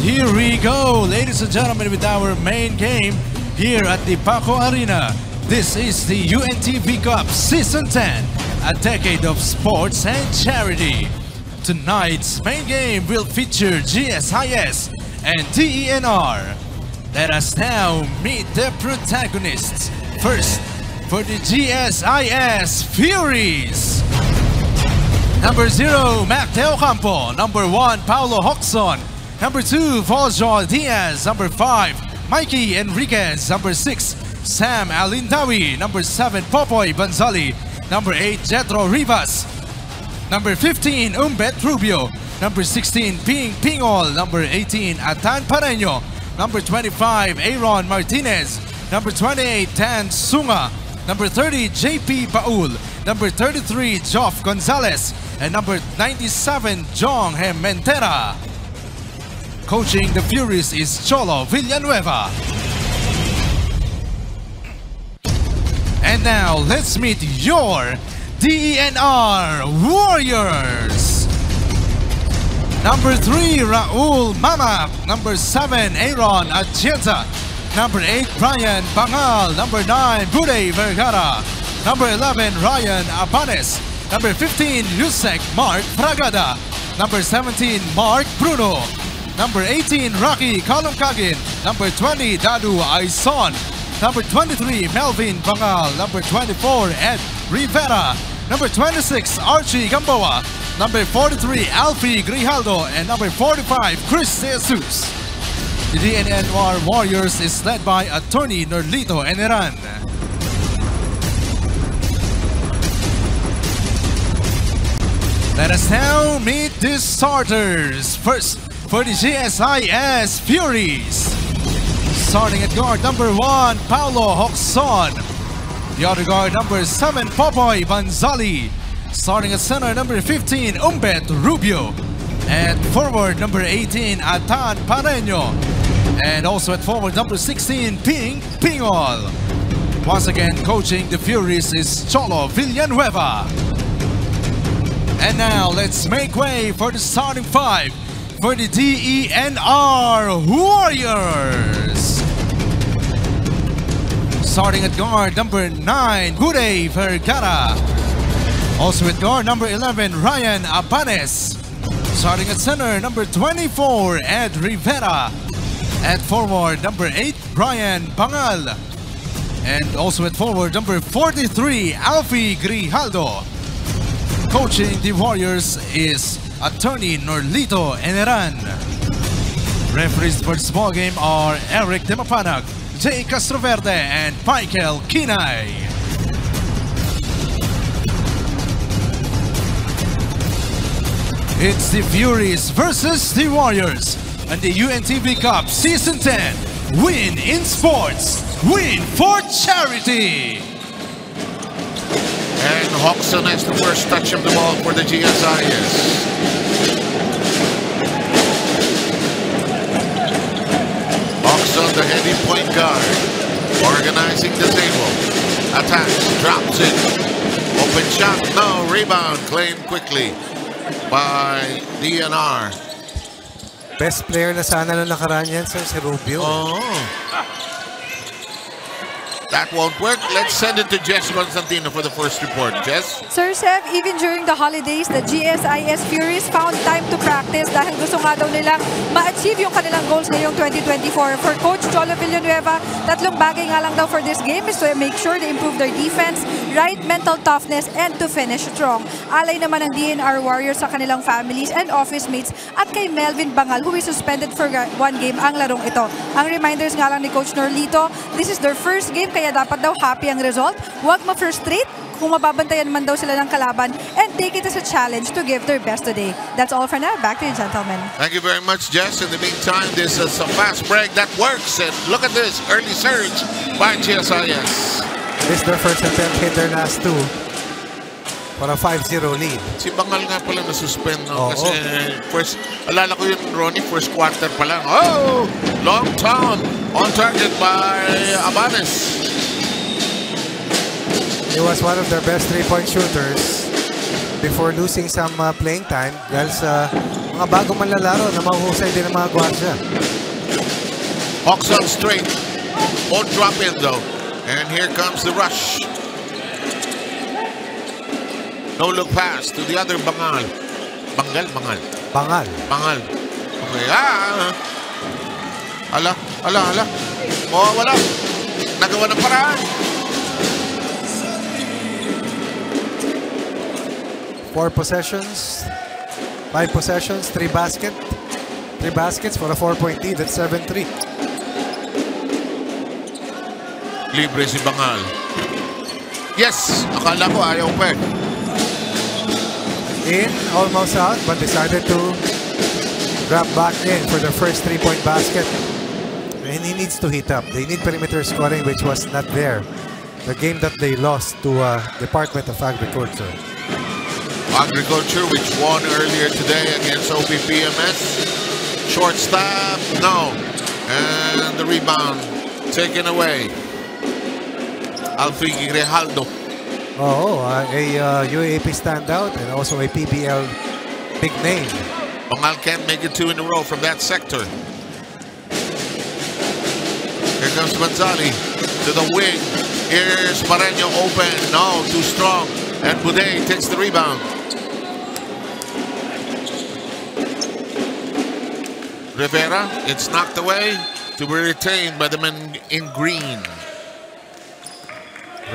Here we go, ladies and gentlemen, with our main game here at the Paco Arena. This is the UNTV Cup Season 10, a decade of sports and charity. Tonight's main game will feature GSIS and DENR. Let us now meet the protagonists. First, for the GSIS Furies. Number 0, Mac Teocampo. Number 1, Paolo Hoxon. Number 2, Valjo Diaz. Number 5, Mikey Enriquez. Number 6, Sam Alindawi. Number 7, Popoy Banzali. Number 8, Jetro Rivas. Number 15, Umbet Rubio. Number 16, Ping Pingol. Number 18, Atan Pareño. Number 25, Aaron Martinez. Number 28, Tan Sunga. Number 30, JP Paul. Number 33, Geoff Gonzalez. And number 97, John Hementera. Coaching the Furies is Cholo Villanueva. And now, let's meet your DENR Warriors. Number 3, Raul Mama. Number 7, Aaron Atienza. Number 8, Brian Bangal. Number 9, Bude Vergara. Number 11, Ryan Abanes. Number 15, Yusek Mark Fragada. Number 17, Mark Bruno. Number 18, Rocky Columkagin. Number 20, Dadu Aison. Number 23, Melvin Bangal. Number 24, Ed Rivera. Number 26, Archie Gamboa. Number 43, Alfie Grijaldo. And number 45, Chris Jesus. The DENR Warriors is led by attorney Norlito Eneran. Let us now meet the starters. First, for the GSIS Furies. Starting at guard, number 1, Paolo Hoxon. The other guard, number 7, Popoy Banzali. Starting at center, number 15, Umbet Rubio. And forward, number 18, Atan Pareño. And also at forward, number 16, Ping Pingol. Once again, coaching the Furies is Cholo Villanueva. And now, let's make way for the starting 5 for the DENR Warriors. Starting at guard, number 9, Bude Vergara. Also at guard, number 11, Ryan Abanes. Starting at center, number 24, Ed Rivera. At forward, number 8, Brian Bangal. And also at forward, number 43, Alfie Grijaldo. Coaching the Warriors is attorney Norlito Eneran. Referees for this ball game are Eric Demapanag, Jay Castroverde, and Michael Kinay. It's the Furies versus the Warriors and the UNTV Cup Season 10. Win in sports, win for charity. And Hoxon has the first touch of the ball for the GSIS. On the heavy point guard, organizing the table, attacks, drops it, open shot, no, rebound, claimed quickly by DNR. Best player na sana nung nakaraan yan, sir, si Rubio. Oh. That won't work. Let's send it to Jess Constantino for the first report. Jess? Sir Seb, even during the holidays, the GSIS Furies found time to practice dahil gusto nga daw nilang ma-achieve yung kanilang goals ngayong 2024. For Coach Cholo Villanueva, tatlong bagay nga lang daw for this game is to make sure they improve their defense, right mental toughness, and to finish strong. Alay naman ang DENR Warriors sa kanilang families and office mates at kay Melvin Bangal, who is suspended for one game ang larong ito. Ang reminders nga lang ni Coach Norlito, this is their first game kaya dapat daw happy ang result. Huwag ma-frustrate kung mababantayan man daw sila ng kalaban, and take it as a challenge to give their best today. That's all for now. Back to you, gentlemen. Thank you very much, Jess. In the meantime, this is a fast break that works. And look at this early surge by GSIS. This is their first attempt, hit their last two for a 5-0 lead. Si Bangal nga pala nasuspend. No? Kasi first, alala ko yun, Ronnie, first quarter pala. Oh! Long town on target by Abanes. He was one of their best three-point shooters before losing some playing time dahil sa mga bagong manlalaro na mahuhusay din ang mga guardia. Hoxon straight. Won't drop in though. And here comes the rush. No-look pass to the other Bangal. Bangal. Okay. Ala. Oh, wala. Nagawa ng paraan. 4 possessions. 5 possessions. 3 baskets. 3 baskets for a 4-point lead. That's 7-3. Libre si Bangal. Yes! Akala ko ayaw pa. In, almost out, but decided to drop back in for the first 3-point basket. And he needs to heat up. They need perimeter scoring, which was not there. The game that they lost to Department of Agriculture. Agriculture, which won earlier today against OPPMS. Short stop, no. And the rebound taken away. Alfie Grijaldo. UAP standout and also a PBL big name. Bangal can't make it 2 in a row from that sector. Here comes Banzali to the wing. Here's Pareño open. No, too strong. And Bude takes the rebound. Rivera, it's knocked away to be retained by the men in green.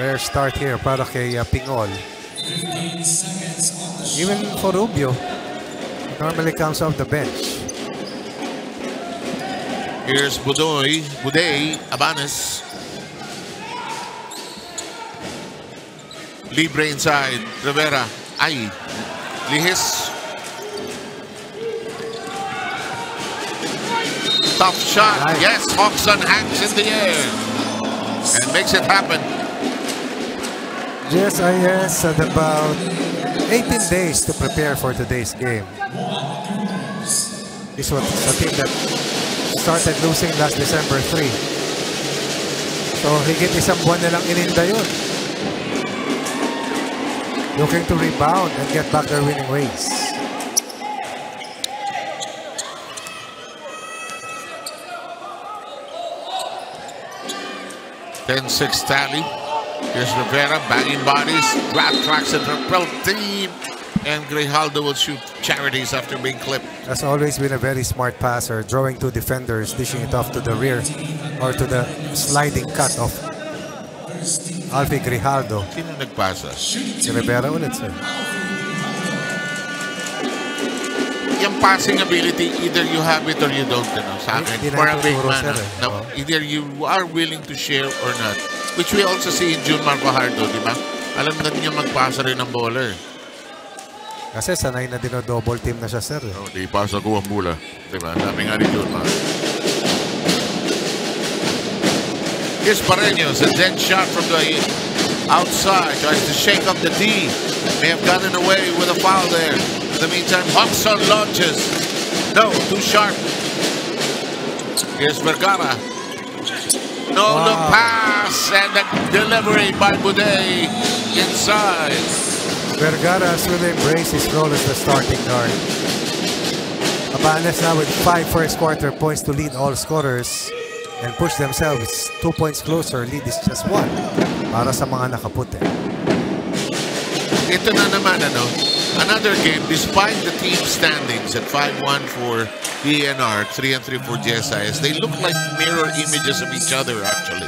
Rare start here para kay Pingol. Even for Rubio, normally comes off the bench. Here's Bude Abanes. Libre inside, Rivera. Ay, lihis. Tough shot. Nice. Yes, Hoxon hangs in the air and makes it happen. GSIS had about 18 days to prepare for today's game. This was a team that started losing last December 3. So, higit isang buwan na lang ininda yun. Looking to rebound and get back their winning ways. Ten-6 tally. Here's Rivera, banging bodies, flat tracks and repel team. And Grijaldo will shoot charities after being clipped. Has always been a very smart passer, drawing 2 defenders, dishing it off to the rear or to the sliding cut of Alfie Grijaldo. Sino nagpasa? Si Rivera ulit, sir. Yung passing ability, either you have it or you don't. No? Sa akin, for a big man. No? Either you are willing to share or not. Which we also see in June Marco Hardo, di ba? Alam na niya magpasa rin ng baller. Kasi sanay na dino-double team na siya, sir. Oh, di pasa ko ang mula. Diba? Sabi nga rin yun, man. Here's Pareño's a dead shot from the outside. Tries to shake up the D. May have gotten away with a foul there. In the meantime, Hoxon launches. No, too sharp. Here's Vergara. No, wow. Look pass. And the delivery by Bude inside. Vergara should embrace his role as the starting guard. Abanes now with 5 first-quarter points to lead all scorers and push themselves 2 points closer. Lead is just 1 para sa mga nakapute. Ito na naman, ano? Another game, despite the team standings at 5-1 for DENR, 3-3 for GSIS, they look like mirror images of each other, actually.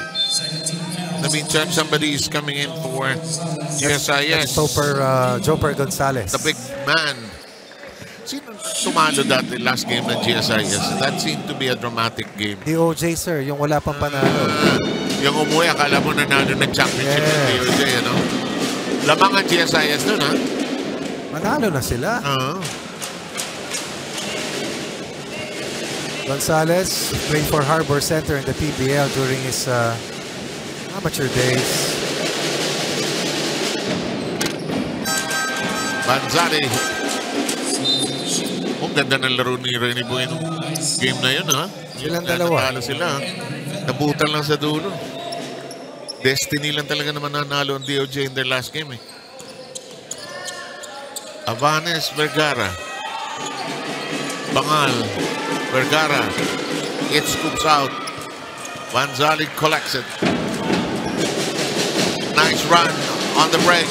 In the meantime, somebody is coming in for GSIS. Geoff Gonzalez. The big man. Sino sumalo dati last game ng GSIS? That seemed to be a dramatic game. DOJ, sir. Yung wala pang panalo. Yung umuwi, akala mo nanalo ng championship ng DOJ, ano? Lamang ang GSIS nun, ha? Manalo na sila. Gonzalez played for Harbor Center in the PBL during his amateur days. Banzali. Oh, ganda ng laro ni Rene Bueno. Game na yun, ha? Silang dalawa. Nanalo sila. Nabutan lang sa dulo. Destiny lang talaga naman nanalo ang DOJ in their last game, eh. Abanes Vergara. Bangal, Vergara, it scoops out. Banzali collects it. Nice run on the break.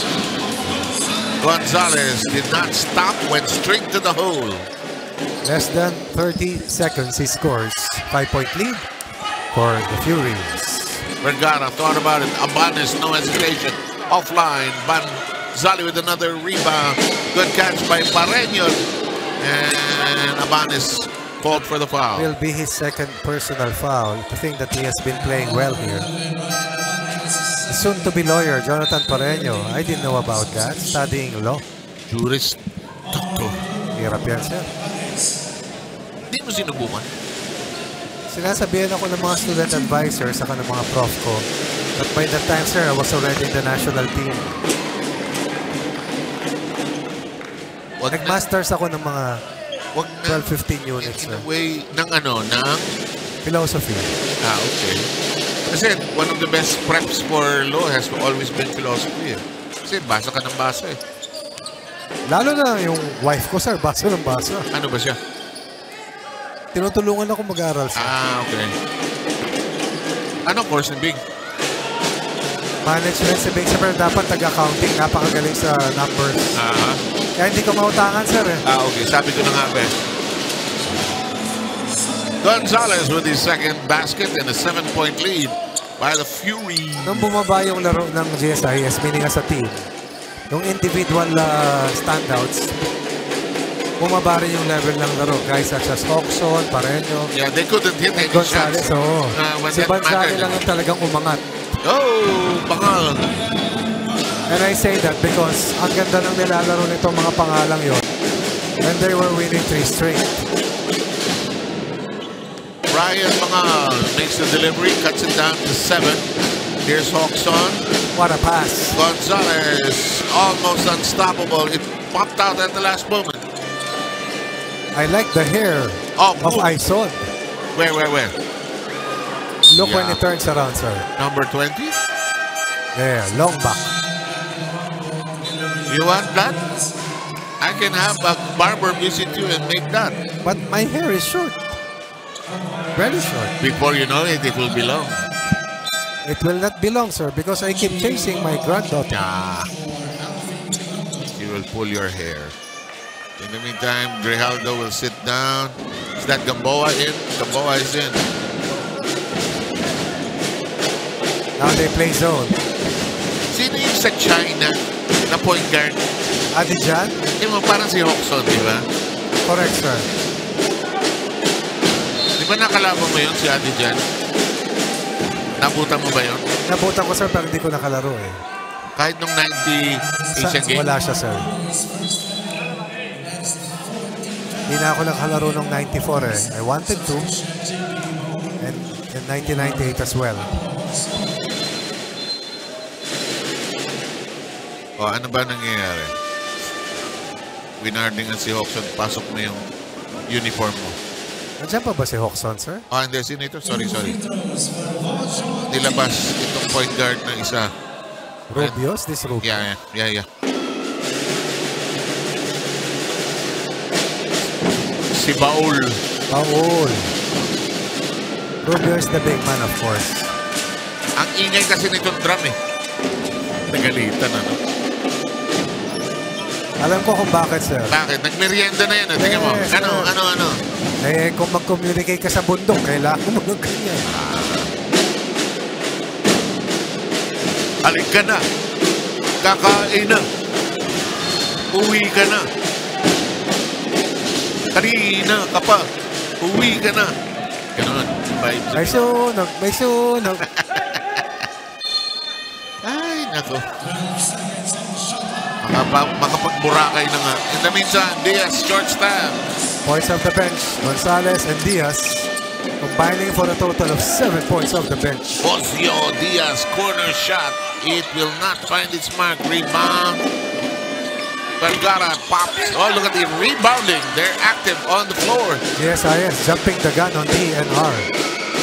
Gonzalez did not stop, went straight to the hole. Less than 30 seconds, he scores. 5-point lead for the Furies. Vergara thought about it. Abanes, no hesitation. Offline, Banzali with another rebound. Good catch by Pareño. And Abanes called for the foul. Will be his second personal foul. I think that he has been playing well here. Soon-to-be lawyer, Jonathan Pareño. I didn't know about that. Studying law. Jurist. Doctor. Hirap yan, sir. Hindi mo sinubukan. Sinasabihan ako ng mga student advisor sa ng mga prof ko. But by that time, sir, I was already in the national team. Nag-masters ako ng mga 12-15 units, sir. In a way, ng ano, ng? Philosophy. Ah, okay. Kasi one of the best preps for law has always been philosophy. Eh. Kasi basa ka ng basa, eh. Lalo na yung wife ko, sir, basa ng basa. Ano ba siya? Tinutulungan ako mag-aral, sir. Ah, okay. Ano course ni Big? Management si Big, sir, pero dapat taga-counting. Napakagaling sa numbers. Kaya hindi ko mautangan, sir. Eh. Ah, okay. Sabi ko na nga, Ben. Gonzalez with his second basket and a 7-point lead by the Furies. Nung bumaba yung laro ng GSIS, meaning sa team, yung individual standouts, bumaba rin yung level ng laro. Guys such as Hoxon, Pareño. Yeah, they couldn't hit any Gonzalez, shots. Oh. Si Banzali lang yung talagang umangat. Oh, Bangal. And I say that because ang ganda ng nilalaro nito mga pangalang yon. And they were winning 3 straight. Ryan Bangal makes the delivery, cuts it down to 7. Here's Hoxon. What a pass. Gonzalez, almost unstoppable. It popped out at the last moment. I like the hair of Aison. Where? Look when it turns around, sir. Number 20? Yeah, long back. You want that? I can have a barber visit you and make that. But my hair is short. Very short. Before you know it, it will be long. It will not be long, sir, because I keep chasing my granddaughter. She will pull your hair. In the meantime, Grijaldo will sit down. Is that Gamboa in? Gamboa is in. Now they play zone. Sino yung sa China na point guard? Ate Jan? Yung parang si Hoxon, di ba? Correct, sir. Di ba nakalaban mo yun si Ate Jan? Nabutan mo ba yun? Nabutan ko, sir, pero hindi ko nakalaro eh. Kahit nung 90 Asian Games? Wala siya, sir. Hindi na ako nakalaro nung 94 eh. I wanted to. And in 1998 as well. O, ano ba nangyayari? Winardingan si Hoxon. Pasok mo yung uniform mo. Nandiyan pa ba si Hoxon, sir? O, hindi. Sino ito? Sorry. Nilabas itong point guard ng isa. Rubios? This Rubio? Yeah. Si Paul. Rubio is the big man, of course. Ang ingay kasi nitong drum, eh. Nagalitan, ano? Alam ko kung bakit, sir. Bakit? Nagmerienda na yan. Tingnan mo. Sir. Ano? Eh, kung mag-communicate ka sa bundok, kailangan mo ng ganyan. Halik ka na. Kakain na. Uwi ka na. Kanina ka pa. Uwi ka na. Ganun. May sunog. Ay, nako. Makapagbura kayo na nga. In the meantime, Diaz, short stand. Points off the bench. Gonzalez and Diaz combining for a total of 7 points off the bench. Osio Diaz, corner shot. It will not find its mark. Rebound. Vergara pops. Oh, look at the rebounding. They're active on the floor. GSIS jumping the gun on DNR.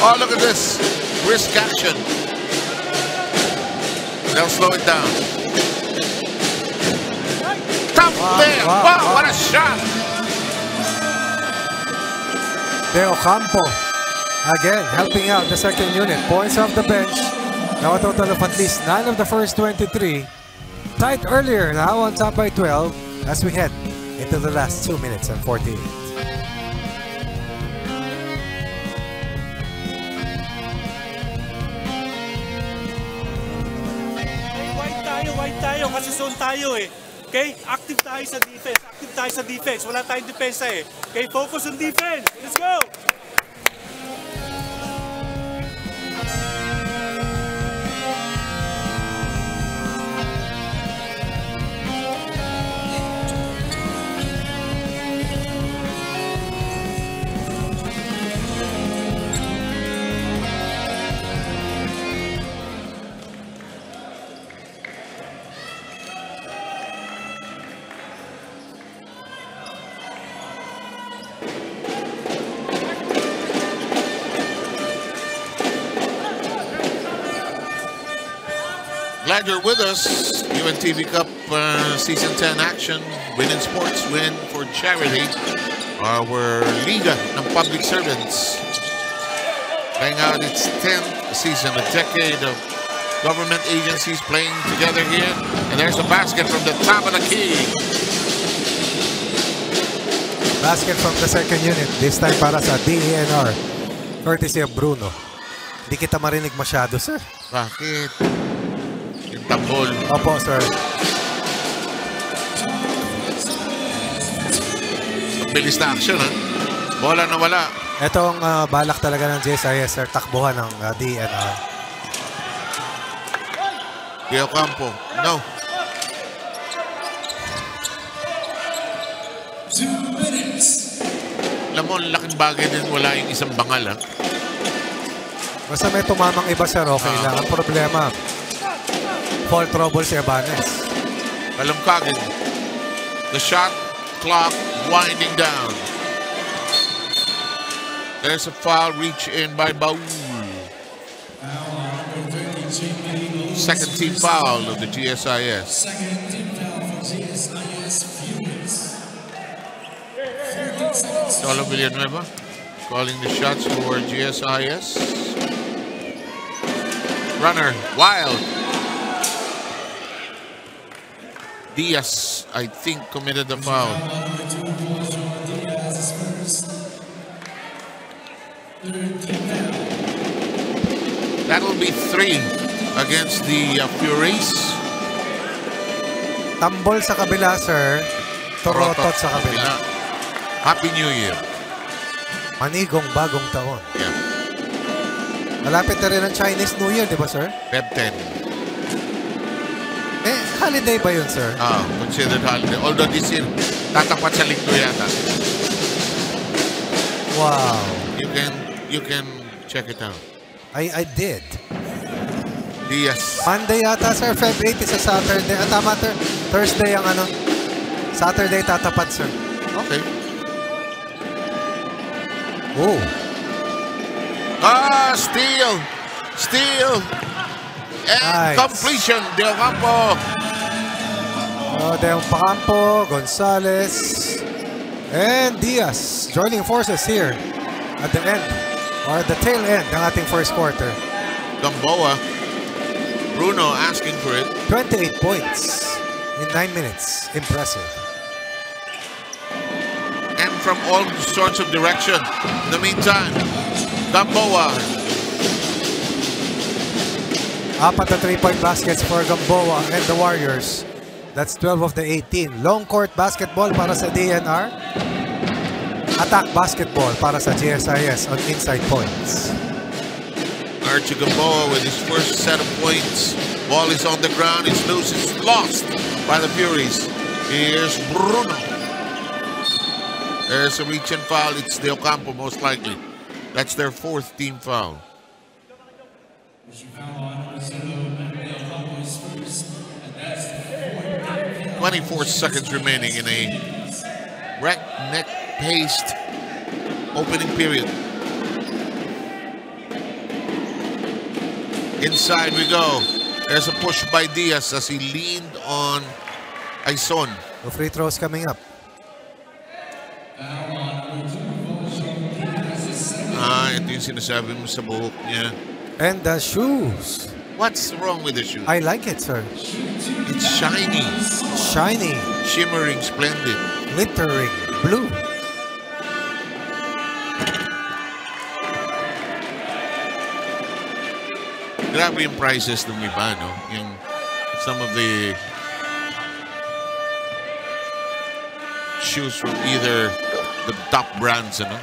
Oh, look at this. Brisk action. They'll slow it down. Top there! Wow, what a shot! Teocampo again helping out the second unit. Points off the bench. Now a total of at least 9 of the first 23. Tight earlier, now on top by 12 as we head into the last 2 minutes and 48. Wide tayo kasi zone tayo eh. Okay? Active tayo sa defense. Wala tayong depensa eh. Okay? Focus on defense. Let's go! Glad you're with us. UNTV Cup Season 10 action. Win in sports, win for charity. Our Liga ng Public Servants playing out its 10th season. A decade of government agencies playing together here. And there's a basket from the top of the key. Basket from the second unit. This time para sa DENR. Courtesy of Bruno. Di kita marinig masyado, sir. Bakit? Tambol. Opo, sir. Bilis na action, ha? Bola na wala. Ito ang balak talaga ng GSIS, sir. Takbuhan ng DNR. Teocampo. No. Alam mo, laking bagay din wala yung isang bangal, ha? Basta may tumamang iba, sir. Okay lang. Ang problema, ball trouble si Abanes. Columkagin. The shot clock winding down. There's a foul reach in by Baul. Second team foul of the GSIS. Second team foul for GSIS Furies. Cholo Villanueva calling the shots for GSIS. Runner wild. Diaz, I think, committed the foul. That'll be 3 against the Furies. Tambol sa kabila, sir. Torotot sa kabila. Happy New Year. Manigong bagong taon. Yeah. Malapit na rin ang Chinese New Year, di ba, sir? Feb 10. Eh, holiday ba yun, sir? Ah, considered holiday. Although this year, tatapat sa linggo yata. Wow. You can check it out. I did. Yes. Monday yata, sir. Feb 8 is a Saturday. At tama, Thursday ang ano. Saturday tatapat, sir. Okay. Oh. Ah, steal. Steal. And nice. Completion, Teocampo. Oh, Teocampo, Gonzalez, and Diaz joining forces here at the end, or at the tail end ng ating first quarter. Gamboa, Bruno asking for it. 28 points in 9 minutes. Impressive. And from all sorts of direction. In the meantime, Gamboa. 4 to 3-point baskets for Gamboa and the Warriors. That's 12 of the 18. Long court basketball para sa DNR. Attack basketball para sa GSIS on inside points. Archie Gamboa with his first set of points. Ball is on the ground. It's loose. It's lost by the Furies. Here's Bruno. There's a reach and foul. It's Teocampo most likely. That's their 4th team foul. First, and that's 24 seconds remaining in a breakneck-paced opening period. Inside we go. There's a push by Diaz as he leaned on Aison. The free throws coming up. Ito yung sinasabi mo sa buhok niya. And the shoes. What's wrong with the shoes? I like it, sir. It's shiny. Shiny. Shimmering, splendid. Glittering, blue. Grabe yung prices ng iba, no? Yung some of the shoes from either the top brands, ano?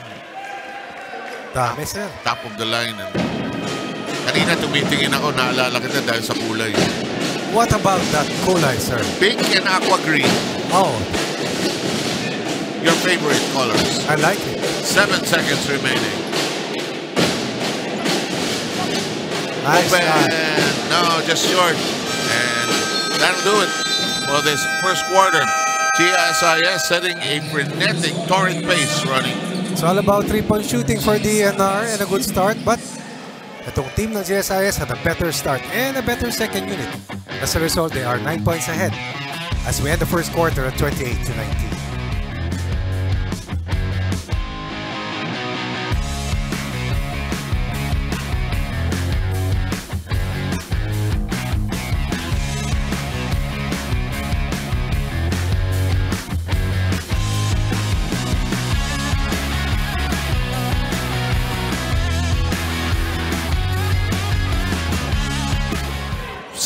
Dami, sir. Top of the line, ano? Kanina tumitingin ako, naalala kita dahil sa kulay. What about that kulay, sir? Pink and aqua green. Oh. Your favorite colors. I like it. 7 seconds remaining. Nice. Open. No, just short. And that'll do it for this first quarter. GSIS setting a frenetic, torrid pace, Ronnie. It's all about three-point shooting for DNR and a good start, but itong team ng GSIS had a better start and a better second unit. As a result, they are 9 points ahead as we end the first quarter at 28-19.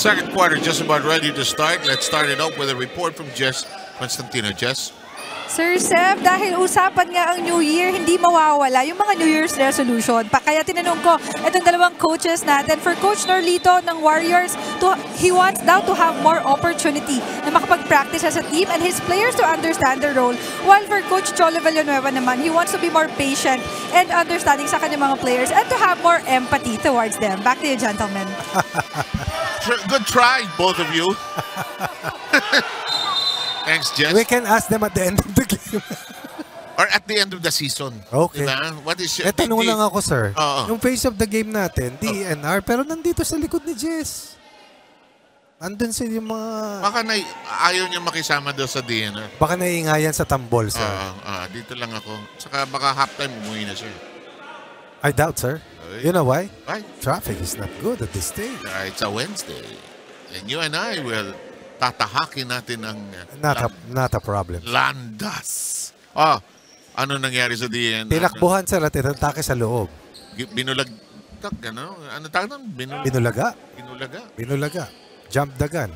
Second quarter just about ready to start. Let's start it up with a report from Jess Constantino. Jess? Sir Seb, dahil usapan nga ang New Year, hindi mawawala yung mga New Year's resolution. Kaya tinanong ko, itong dalawang coaches natin. For Coach Norlito ng Warriors, he wants now to have more opportunity na makapag-practice as a team and his players to understand their role. While for Coach Cholo Villanueva naman, he wants to be more patient and understanding sa kanyang mga players and to have more empathy towards them. Back to you, gentlemen. Good try, both of you. Thanks, Jess. We can ask them at the end of the game. Or at the end of the season. Okay. Diba? What is your... Etanong lang ako, sir. Yung face of the game natin, DNR, pero nandito sa likod ni Jess. Andun sila yung mga... Baka na, ayaw niya makisama doon sa DNR. Baka naiingayan sa tambol, sir. Dito lang ako. Saka baka halftime umuwi na, sir. I doubt, sir. You know why? Why? Traffic is not good at this stage. It's a Wednesday. And you and I will tatahakin natin ang... Not a problem. Landas. Oh, ano nangyari sa DNR? Tinakbuhan sila at itatake sa loob. Binulag... Ano tawag nun? Binulaga. Binulaga. Binulaga. Jump the gun.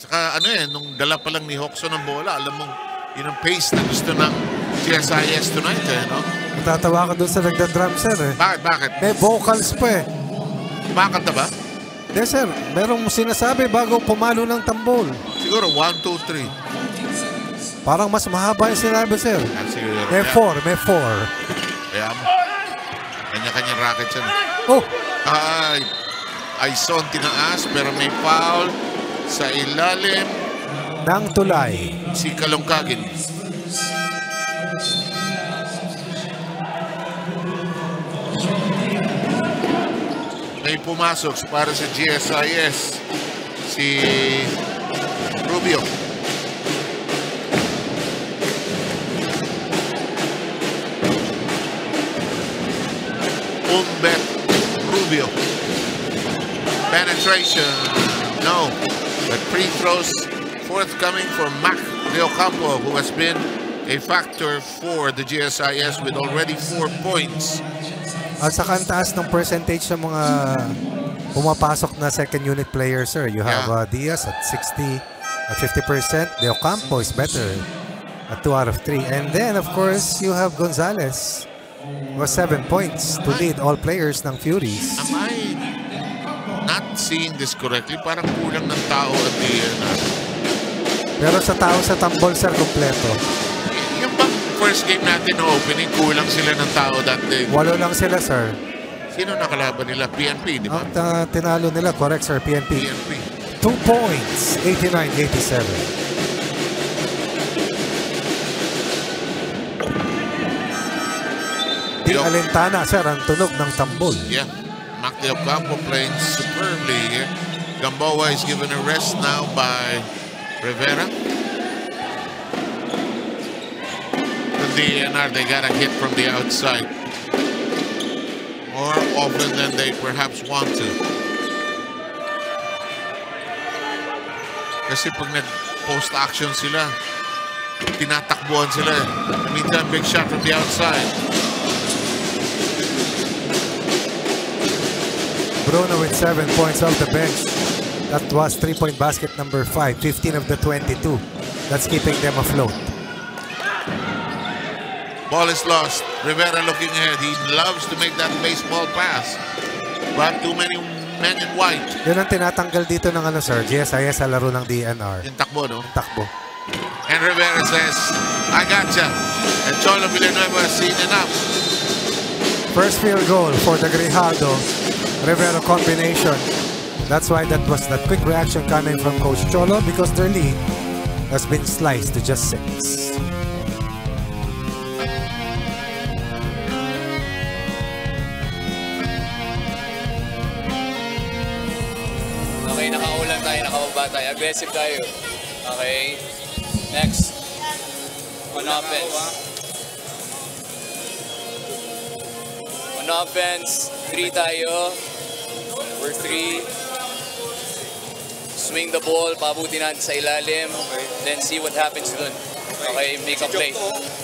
Saka ano eh, nung dala pa lang ni Hoxon ng bola, alam mong yun ang pace na gusto ng GSIS tonight eh, no? Natatawa ka doon sa nagda-drum, sir eh. Bakit? Bakit? May vocals pa eh. Kumakanta ba? Hindi, sir. Merong sinasabi bago pumalo ng tambol. Siguro, 1, 2, 3. Parang mas mahaba yung sinabi, sir. Siguro, may 4, may 4. Kaya mo. Kanya-kanyang racket siya. Oh! Ay! Aison tinaas, pero may foul sa ilalim ng tulay. Si Columkagin. May pumasok para sa GSIS. Si Rubio. Umbet Rubio. Penetration. No. But free throws forthcoming for Mac Teocampo, who has been a factor for the GSIS with already 4 points. At saka ang taas ng percentage ng mga pumapasok na second unit players, sir. You have Diaz at 60, at 50%. Teocampo is better at 2 out of 3. And then, of course, you have Gonzalez with 7 points to lead all players ng Furies. Am I not seeing this correctly? Parang kulang ng tao at the... Pero sa tao sa tambol, sir, kompleto. Yung bang first game natin na opening, kulang sila ng tao that day? Walo lang sila, sir. Sino nakalaban nila? PNP, di ba? At tinalo nila, correct, sir, PNP. PNP. 2 points, 89-87. Di alintana, sir, ang tunog ng tambol. Yeah. Mac Teocampo playing superbly here. Gamboa is given a rest now by... Rivera. The DNR, they got a hit from the outside. more often than they perhaps want to. Kasi pag nag-post action sila, tinatakbuhan sila. Minsan, big shot from the outside. Bruno with 7 points off the bench. That was three-point basket number 5, 15 of the 22. That's keeping them afloat. Ball is lost. Rivera looking ahead. He loves to make that baseball pass. But too many men in white. Yun ang tinatanggal dito ng sir, GSIS sa laro ng DNR. Yung takbo, no? Yung takbo. And Rivera says, I gotcha. And Cholo Villanueva has seen enough. First field goal for the Grijaldo. Rivera combination. That's why that was that quick reaction coming from Coach Cholo, because their lead has been sliced to just 6. Okay, nakaulan tayo, nakababa tayo. Aggressive tayo. Okay. Next. On offense. On offense. 3 tayo. We're 3. Swing the ball, pabuti natin sa ilalim, okay. Then see what happens dun. Okay, make a play.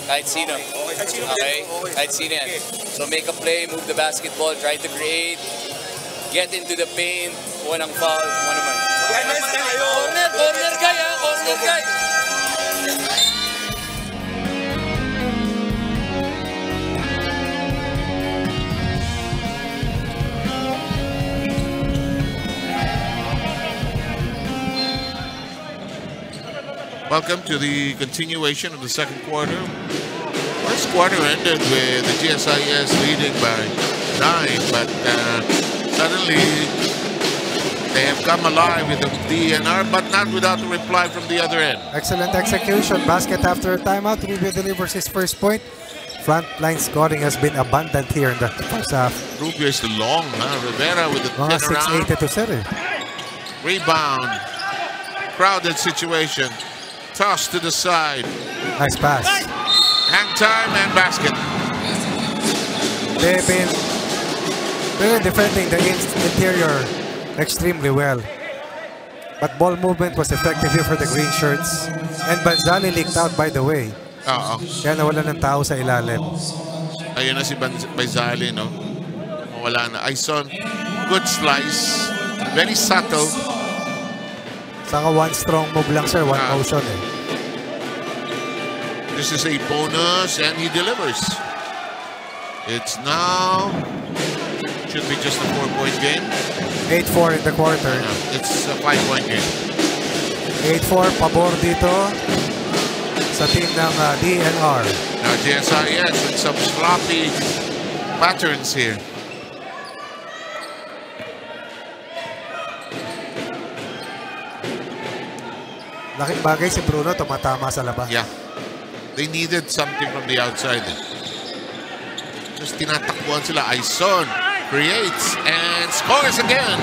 Kahit sino. Okay, kahit sino yan. So make a play, move the basketball, try to create, get into the paint, walang foul, one naman. Corner, corner kaya, corner kaya. Welcome to the continuation of the second quarter. First quarter ended with the GSIS leading by 9, but suddenly they have come alive with the DNR, but not without a reply from the other end. Excellent execution. Basket after a timeout. Rubio delivers his first point. Frontline scoring has been abundant here in the first half. Rubio is the long, Rivera with the turnaround. Rebound. Crowded situation. Toss to the side. Nice pass. Hang time and basket. They've been really defending the interior extremely well. But ball movement was effective here for the green shirts. And Banzali leaked out, by the way. Oo. Kaya nawala ng tao sa ilalim. Ayun na si Banzali, no? Wala na. Aison, good slice. Very subtle. Saka one strong move lang, sir. One motion, eh. This is a bonus, and he delivers. It's now... Should be just a 4-point game. 8-4 in the quarter. No, it's a 5-point game. 8-4, pabor dito sa team ng DNR. Now, GSIS with some sloppy patterns here. Laking bagay si Bruno, tumatama sa labas. Yeah. They needed something from the outside. Just tinatakbuhan sila. Aison creates and scores again.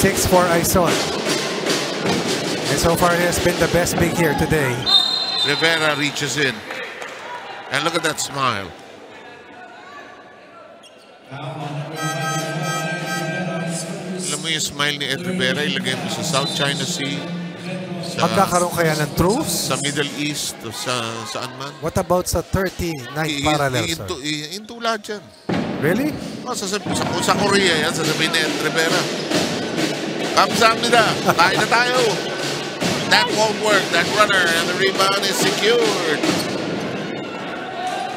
6 for Aison. And so far, he has been the best big here today. Rivera reaches in. And look at that smile. Alam mo yung smile ni Ed Rivera, ilagay mo sa South China Sea. Magkakaroon kaya ng truce? Sa Middle East, saan man. What about sa 39th parallel, sir? Intula dyan. Really? Oh, sa Korea yan, sasabihin ni Ed Rivera. Kamsamnida, tayo na tayo. That won't work, that runner, and the rebound is secured.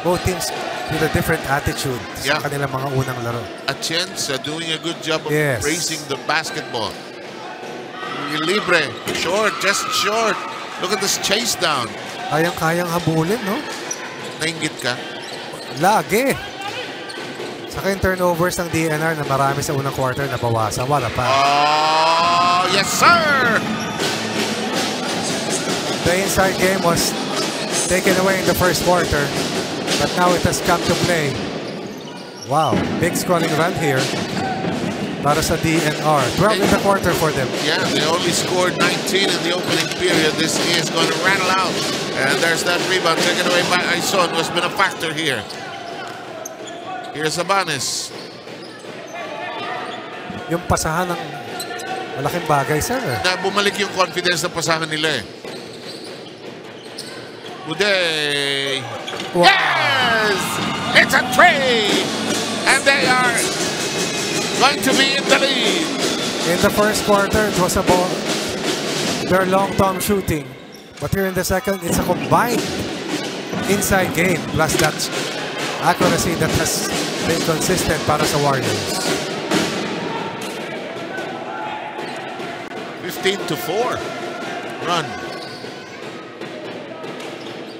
Both teams with a different attitude sa kanilang mga unang laro. Atienza doing a good job of raising the basketball. Libre, short, just short. Look at this chase down. Kayang-kayang habulin, no? Nainggit ka? Lagi. Saka yung turnovers ng DNR na marami sa unang quarter na bawasan. Wala pa. Oh, yes, sir! The inside game was taken away in the first quarter. But now it has come to play. Wow, big scoring run here. Para sa DNR. 12 in the quarter for them. Yeah, they only scored 19 in the opening period. This is going to rattle out. And there's that rebound taken away by Aison, who has been a factor here. Here's Abanes. Yung pasahan ng malaking bagay, sir. Na bumalik yung confidence ng pasahan nila eh. Bude. Wow. Yes! It's a tray! And they are going to be in the lead. In the first quarter, it was about their long-term shooting. But here in the second, it's a combined inside game. Plus that accuracy that has been consistent para sa Warriors. 15-4. Run.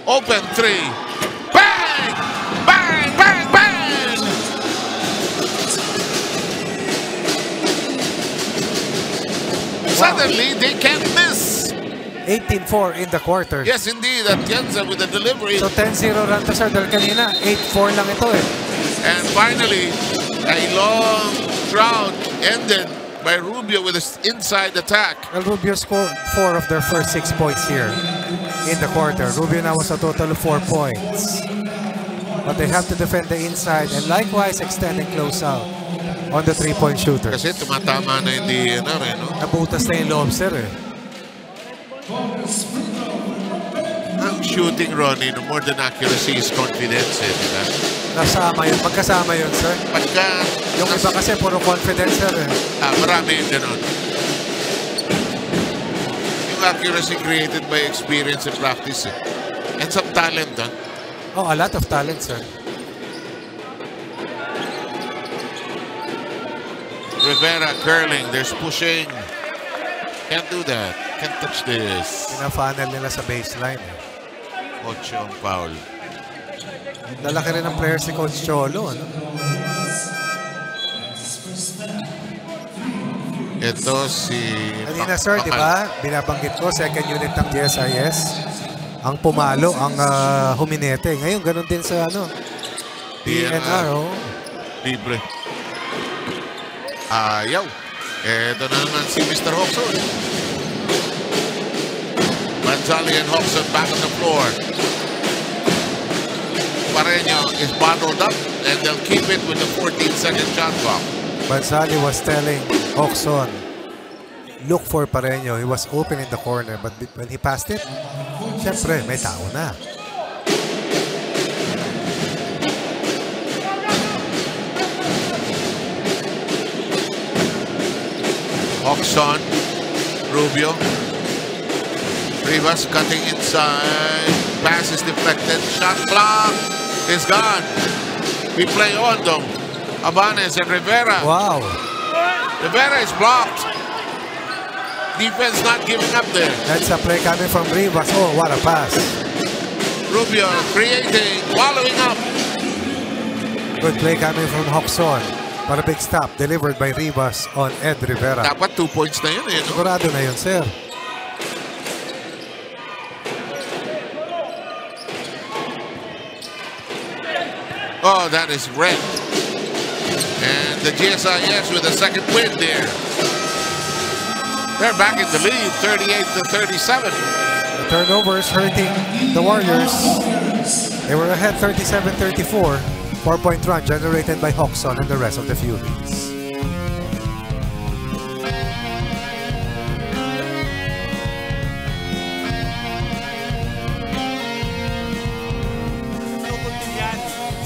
Open three. Bang! Bang! Bang! Bang! Wow. Suddenly they can't miss. 18-4 in the quarter. Yes, indeed. Atienza with the delivery. So 10-0 run to Sardel kanina. 8-4 lang ito eh. And finally, a long drought ended by Rubio with an inside attack. Well, Rubio scored 4 of their first 6 points here in the quarter. Rubio now has a total of 4 points. But they have to defend the inside and likewise extend and close out on the 3-point shooter. Kasi tumatama na yung DENR eh, no? Nabutas na yung loob, sir eh. Ang shooting, Ronnie, no more than accuracy is confidence eh, diba? Nasama yun, magkasama yun, sir. Pagka... Yung iba kasi puro confidence, sir eh. Ah, marami yun ganun. Yung accuracy created by experience and practice eh. And some talent, huh? Oh, a lot of talent, sir. Rivera curling, there's pushing. Can't do that. Can't touch this. Pina-funnel nila sa baseline. Ocho ang foul. Lalaki rin ang player si Coach Cholo. Ano? Ito si... Kanina, sir, di ba? Binabanggit ko, second unit ng GSIS. Ang pumalo, ang huminete. Ngayon, ganun din sa ano. DENR. Oh. Libre. Ayaw. Ito na naman si Mr. Hoxon. Banzali and Hoxon back on the floor. Pareño is bottled up and they'll keep it with the 14-second shot clock. Banzali was telling Hoxon, look for Pareño. He was open in the corner but when he passed it, syempre may tao na. Hoxon, Rubio, Rivas cutting inside, pass is deflected, shot clock is gone. We play on them, Abanes and Rivera. Wow. Rivera is blocked. Defense not giving up there. That's a play coming from Rivas. Oh, what a pass. Rubio creating, wallowing up. Good play coming from Hoxon. Para big stop delivered by Rivas on Ed Rivera. Dapat 2 points na yun eh. Sigurado na yun, sir. Oh, that is red. And the GSIS with a second win there. They're back in the lead, 38-37. The turnovers hurting the Warriors. They were ahead 37-34. 4-point run generated by Hoxon and the rest of the Furies.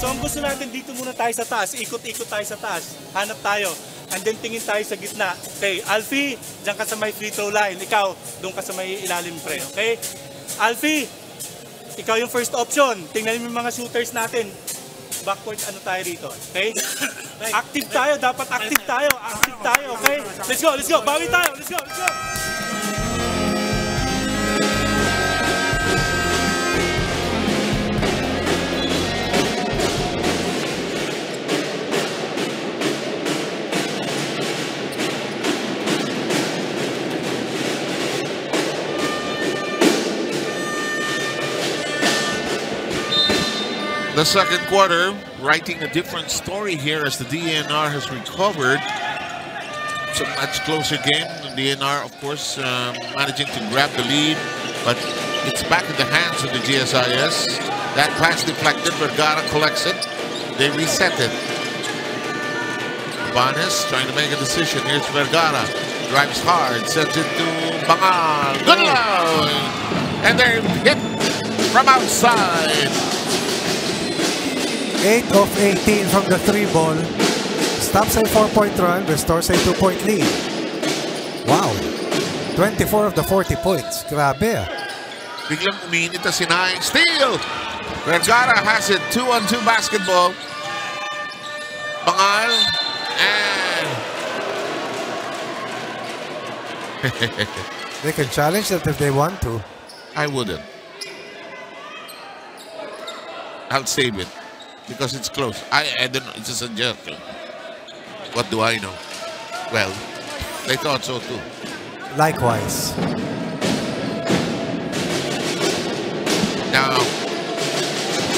So ang gusto natin dito muna tayo sa taas, ikot-ikot tayo sa taas, hanap tayo, and then tingin tayo sa gitna. Okay, Alfie, dyan ka sa may free throw line, ikaw, doon ka sa may ilalim pre, okay? Alfie, ikaw yung first option, tingnan mo yung mga shooters natin. Backward ano tayo rito, okay? Active tayo, dapat active tayo, okay? Let's go, bawi tayo, let's go! The second quarter, writing a different story here as the DENR has recovered. It's a much closer game. The DENR, of course, managing to grab the lead, but it's back in the hands of the GSIS. That pass deflected, Vergara collects it. They reset it. Abanes trying to make a decision. Here's Vergara. Drives hard. Sends it to Bangal. Good luck! And they're hit from outside. 8 of 18 from the 3-ball. Stops a 4-point run. Restores a 2-point lead. Wow. 24 of the 40 points. Grabe. Biglang uminit na sinayang. Steal! Vergara has it. 2-on-2 basketball. Bangal and they can challenge that if they want to. I wouldn't. I'll save it because it's close. I don't know. It's a suggestion. What do I know? Well, they thought so too. Likewise. Now,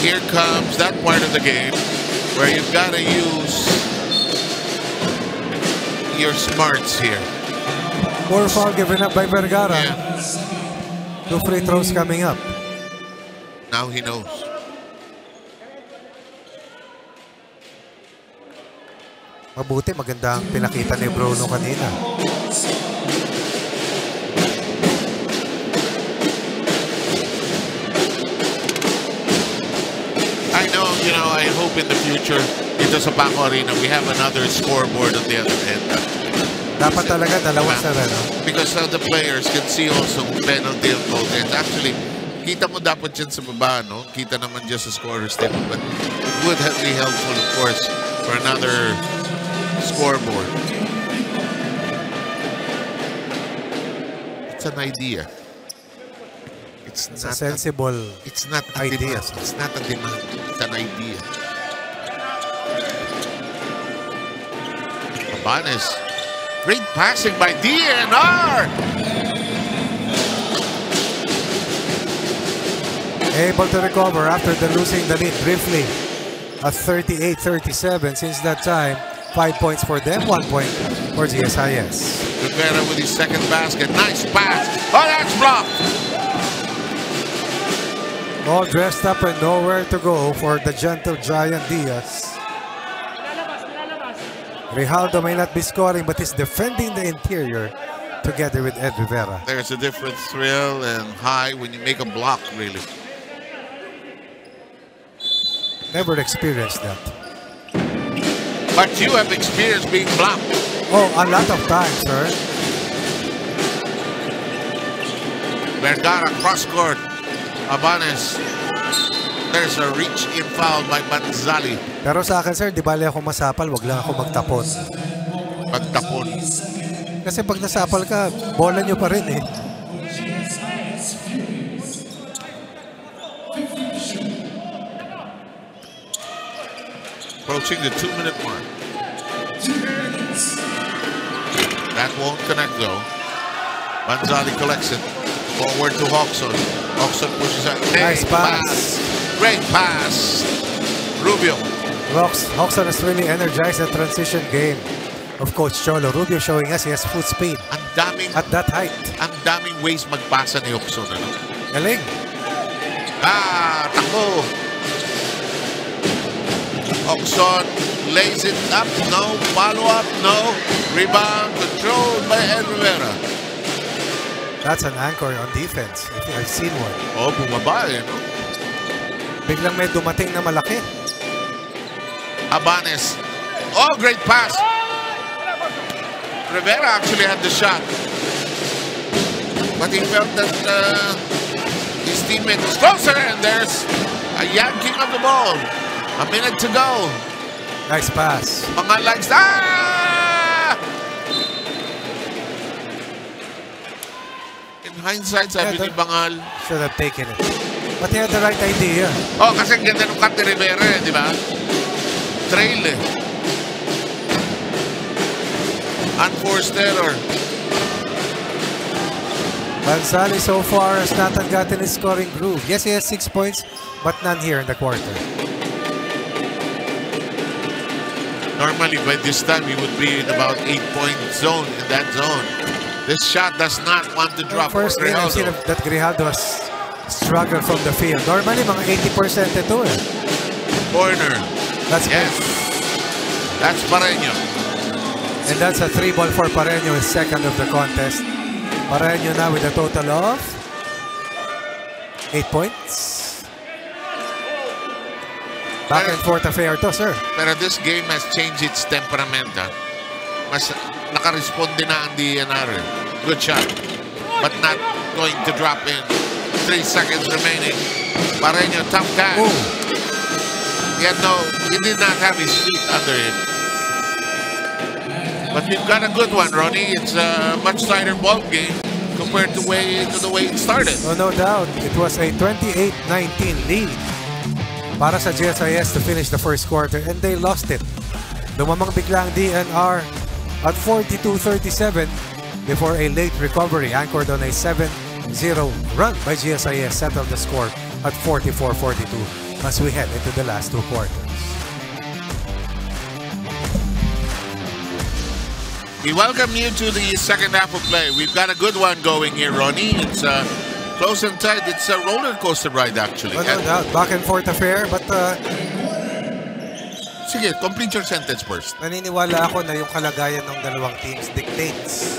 here comes that part of the game where you've got to use your smarts here. More foul given up by Vergara. Yeah. 2 free throws coming up. Now he knows. Mabuti, maganda ang pinakita ni Bruno kanina. You know, I hope in the future, ito sa Paco Arena, we have another scoreboard on the other end. Dapat talaga dalawa sa reno. Because the players can see also penalty and goal. And actually, kita mo dapat dyan sa baba, no? Kita naman just sa scorer's table. But it would be helpful, of course, for another scoreboard. It's an idea. It's a sensible idea. It's not a demand. It's an idea. Abanes. Great passing by DNR. Able to recover after the losing the lead briefly. At 38-37 since that time. 5 points for them, 1 point for GSIS. Rivera with his second basket. Nice pass. Oh, that's blocked. All dressed up and nowhere to go for the gentle giant Diaz. Grijaldo may not be scoring, but he's defending the interior together with Ed Rivera. There's a different thrill and high when you make a block, really. Never experienced that. But you have experienced being blocked. Oh, a lot of times, sir. Vergara cross-court. Abanes, there's a reach in foul by Banzali. Pero sa akin, sir, di bali ako masapal, wag lang ako magtapon. Magtapon. Kasi pag nasapal ka, bola nyo pa rin eh. Approaching the 2-minute mark. That won't connect though. Banzali collects it. Forward to Hoxon. Hoxon pushes out. Nice pass. Great pass. Rubio. Hoxon is really energized the transition game of Coach Cholo. Rubio showing us he has foot speed. Ang daming, at that height. Ang daming ways magpasa ni Hoxon. Ano? Galing. Ah, takbo. Hoxon lays it up. No. Follow-up. No. Rebound controlled by Ed Rivera. That's an anchor on defense. I think I've seen one. Oh, bumaba eh, no? Biglang may dumating na malaki. Abanes. Oh, great pass. Rivera actually had the shot. But he felt that his teammate was closer, and there's a yanking of the ball. A minute to go. Nice pass. Bangal likes that. Hindsight, sabi ni Bangal. Should have taken it. But he had the right idea. Oh, kasi ganda nung cut ni Rivera, eh, di ba? Trail eh. Unforced error. Banzali so far has not gotten his scoring groove. Yes, he has 6 points, but none here in the quarter. Normally, by this time, he would be in about 8-point zone, in that zone. This shot does not want to drop. First game I've seen that Grijaldo has struggled from the field. Normally, mga 80% ito eh. Corner. That's yes. Good. That's Pareño. And that's a 3-ball for Pareño, his second of the contest. Pareño now with a total of 8 points. Back and forth affair to, sir. Pero this game has changed its temperament. Huh? Mas nakaresponde na ang DENR. Good shot. But not going to drop in. 3 seconds remaining. Pareño, tough guy. He had no, he did not have his feet under him. But we've got a good one, Ronnie. It's a much tighter ball game compared to the way it started. Oh, no doubt. It was a 28-19 lead para sa GSIS to finish the first quarter, and they lost it. Dumamang biglang DNR at 42-37 before a late recovery anchored on a 7-0 run by GSIS settled the score at 44-42 as we head into the last two quarters. We welcome you to the second half of play. We've got a good one going here, Ronnie. It's close and tight. It's a roller coaster ride, actually. No, no doubt. Back and forth affair, but... Sige, complete your sentence first. Naniniwala ako na yung kalagayan ng dalawang teams dictates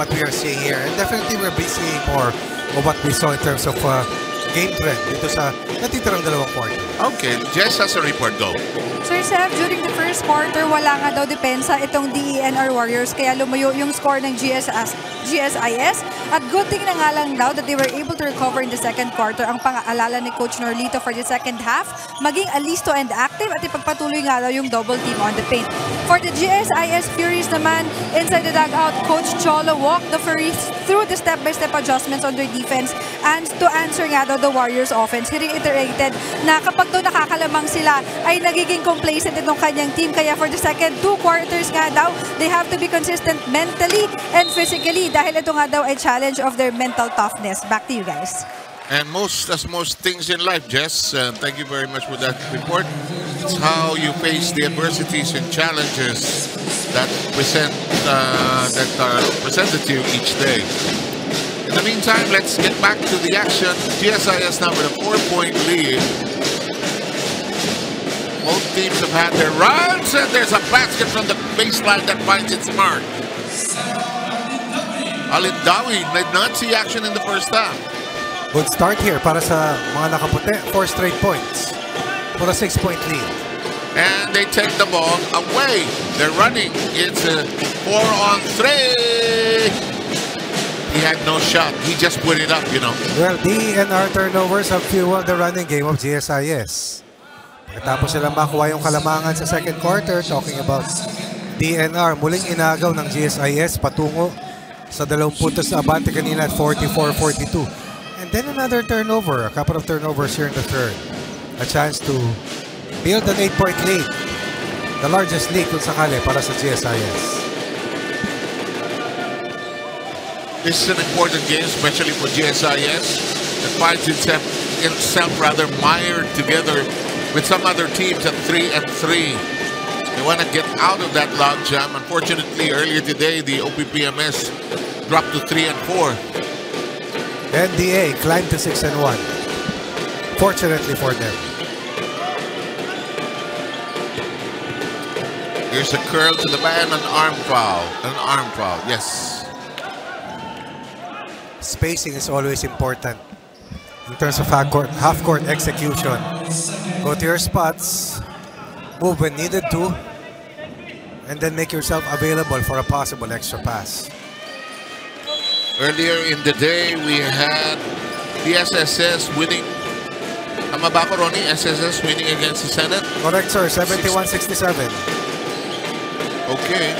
what we are seeing here. And definitely we'll be seeing more of what we saw in terms of game trend dito sa natitirang dalawang quarter. Okay, Jess has a report, go. Sir Seb, during the first quarter, wala nga daw depensa itong DENR Warriors, kaya lumayo yung score ng GSIS. At good thing na nga lang daw that they were able to recover in the second quarter. Ang pang-aalala ni Coach Norlito for the second half, maging alisto and active at ipagpatuloy nga daw yung double team on the paint. For the GSIS Furies naman, inside the dugout, Coach Cholo walked the Furies through the step-by-step adjustments on their defense and to answer nga daw the Warriors offense. He reiterated na kapag daw nakakalamang sila ay nagiging complacent itong kanyang team. Kaya for the second two quarters nga daw, they have to be consistent mentally and physically dahil ito nga daw ay challenge of their mental toughness. Back to you guys. And as most things in life, Jess, thank you very much for that report. It's how you face the adversities and challenges that presented to you each day. In the meantime, let's get back to the action. GSIS now with a 4-point lead. Both teams have had their runs, and there's a basket from the baseline that finds its mark. Alindawi did not see action in the first half. Good start here para sa mga nakapute. 4 straight points for a 6-point lead. And they take the ball away. They're running. It's a 4-on-3. He had no shot. He just put it up, you know. Well, DENR turnovers have fueled the running game of GSIS. Pagkatapos silang makuha yung kalamangan sa second quarter, talking about DENR, muling inagaw ng GSIS patungo sa 20 puntos na abante kanina at 44-42. And then another turnover, a couple of turnovers here in the third. A chance to build an 8-point lead. The largest lead kung sakali para sa GSIS. This is an important game, especially for GSIS. It finds itself rather mired together with some other teams at 3-3. They want to get out of that logjam. Unfortunately, earlier today, the OPPMS dropped to 3-4. NDA climbed to 6-1. Fortunately for them. Here's a curl to the band, an arm foul. An arm foul, yes. Spacing is always important in terms of half-court execution. Go to your spots, move when needed to, and then make yourself available for a possible extra pass. Earlier in the day, we had the SSS winning. Tama ba ko, Ronnie? SSS winning against the Senate? Correct, sir. 71-67. Okay.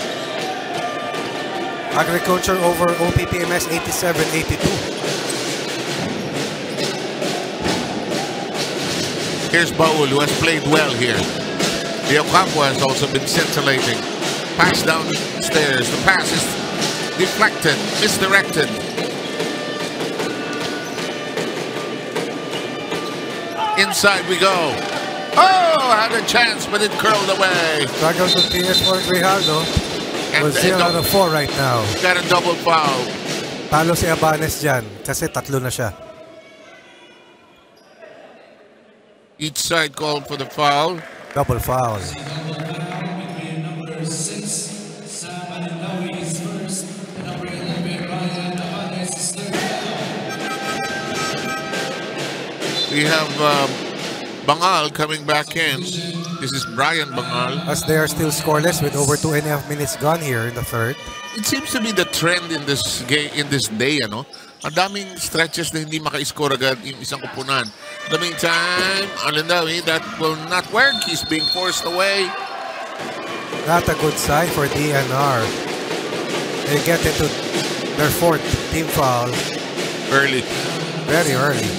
Agriculture over OPPMS 87-82. Here's Paul, who has played well here. Teocampo has also been scintillating. Pass downstairs. The pass is deflected, misdirected. Inside we go. Oh, had a chance, but it curled away. Struggles with PS for Grijaldo. We're 0-4 right now. Got a double foul. Talo si Abanes dyan kasi tatlo na siya. Each side called for the foul. Double foul. We have Bangal coming back in. This is Brian Bangal. As they are still scoreless with over 2.5 minutes gone here in the third. It seems to be the trend in this game, in this day, ano? Ang daming stretches na hindi maka-score agad yung isang kupunan. The meantime, Alindawi, that will not work. He's being forced away. Not a good sign for DNR. They get into their fourth team foul. Early. Very early.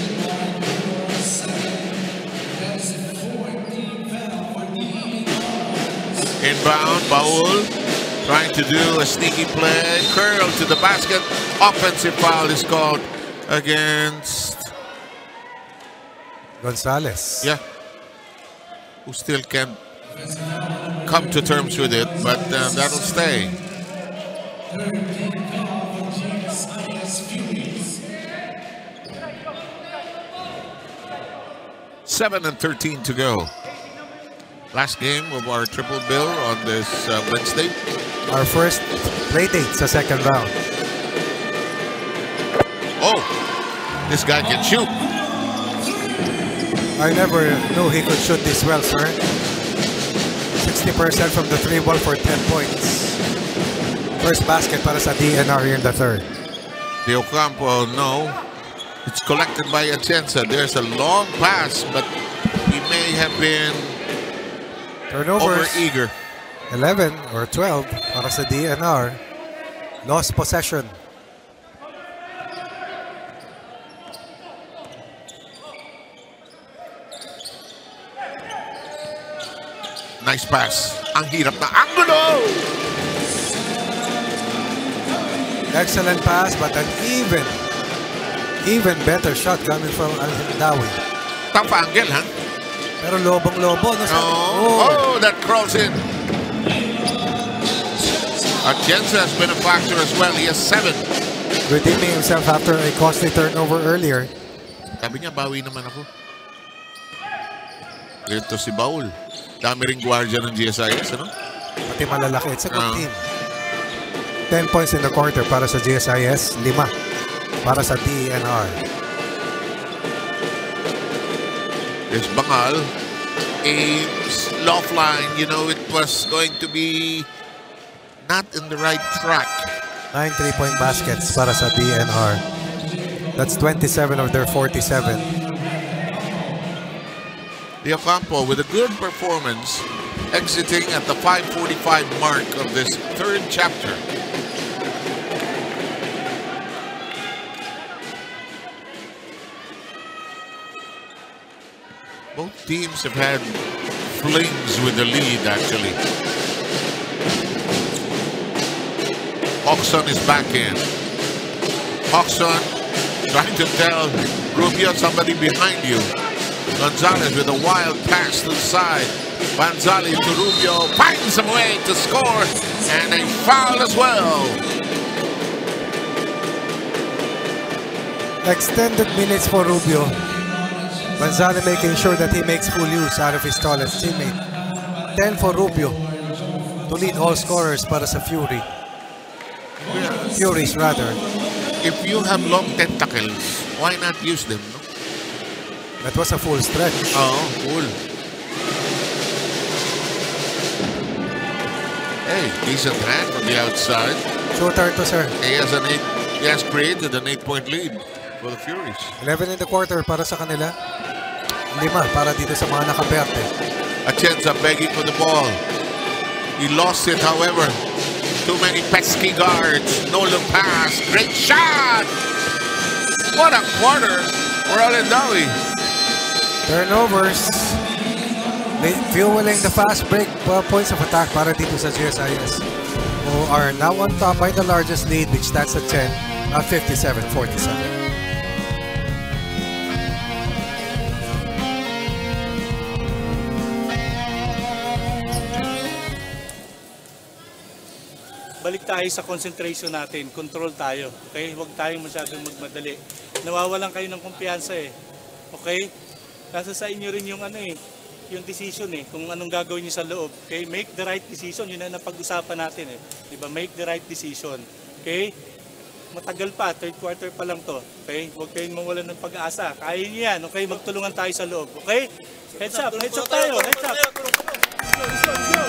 Inbound, Paul. Trying to do a sneaky play. Curl to the basket. Offensive foul is called against Gonzalez. Yeah. Who still can't come to terms with it, but that'll stay. Seven and 13 to go. Last game of our triple bill on this Wednesday. Our first play date, the second round. Oh, this guy can shoot. I never knew he could shoot this well, sir. 60% from the three ball for 10 points. First basket para sa DNR here in the third. Teocampo, no. It's collected by Atienza. There's a long pass, but he may have been turnovers. Over-eager. 11 or 12 para sa DNR. Lost possession. Nice pass. Ang hirap na angulo! Excellent pass, but an even better shot coming from Alindawi. Tough angle, huh? Pero lobong-lobo. No? Oh, that crawls in. Atienza has been a factor as well. He has 7. Redeeming himself after a costly turnover earlier. Sabi niya, bawi naman ako. Ito si Baul. Dami ring guardia ng GSIS, ano? Pati malalaki. It's a good team. 10 points in the quarter para sa GSIS. 5 para sa DENR. It's Bangal. Aims, loft line. You know, it was going to be not in the right track. 9 3-point baskets para sa DENR. That's 27 of their 47. Teocampo with a good performance, exiting at the 5:45 mark of this third chapter. Both teams have had flings with the lead, actually. Hoxon is back in. Hoxon trying to tell Rubio, somebody behind you. Gonzalez with a wild pass to the side. Banzali to Rubio, finds some way to score, and a foul as well. Extended minutes for Rubio. Banzali making sure that he makes full use out of his tallest teammate. 10 for Rubio to lead all scorers para sa Fury. Furies rather. If you have long tentacles, why not use them? No? That was a full stretch. Oh, full. Hey, decent hand from the outside. Shooter to sir. He has created an 8-point lead for the Furies. 11 in the quarter para sa kanila. 5 para dito sa mga nakaperte. Atienza begging for the ball. He lost it, however. Too many pesky guards. No look pass. Great shot! What a quarter for Alindawi. Turnovers, fueling the fast break points of attack para dito sa GSIS, who are now on top by the largest lead, which stands at 10 at 57-47. Balik tayo sa concentration natin, control tayo, okay? Huwag tayong masyadong magmadali. Nawawalan kayo ng kumpiyansa eh, okay? Nasa sa inyo rin yung ano eh, yung decision eh, kung anong gagawin niyo sa loob. Okay, make the right decision, yun na napag-usapan natin eh. Diba, make the right decision. Okay? matagal pa, third quarter pa lang to. Okay? Huwag kayong mawalan ng pag-asa. Kaya nyo yan, okay? Magtulungan tayo sa loob, okay? Heads up tayo, heads up! Let's go, let's go!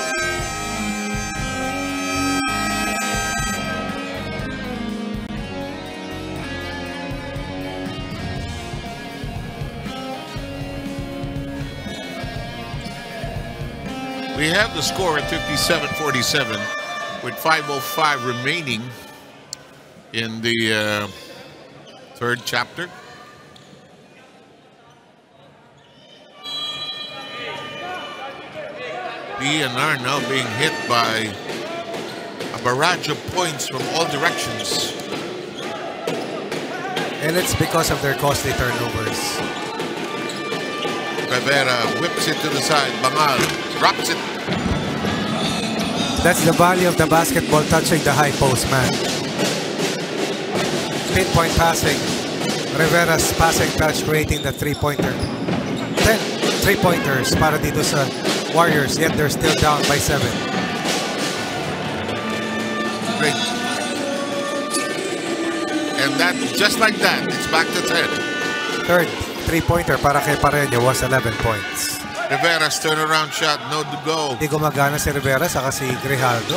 We have the score at 57-47 with 5:05 remaining in the third chapter. DNR now being hit by a barrage of points from all directions. And it's because of their costly turnovers. Rivera whips it to the side. Bangal drops it. That's the value of the basketball touching the high post, man. Pinpoint passing. Rivera's passing touch creating the three-pointer. 10 three-pointers para dito sa Warriors, yet they're still down by 7. Great. And that, just like that, it's back to 10. Third three-pointer para kay Pareño was 11 points. Rivera's turnaround shot, no to go. Hindi gumagana si Rivera, saka si Grijaldo.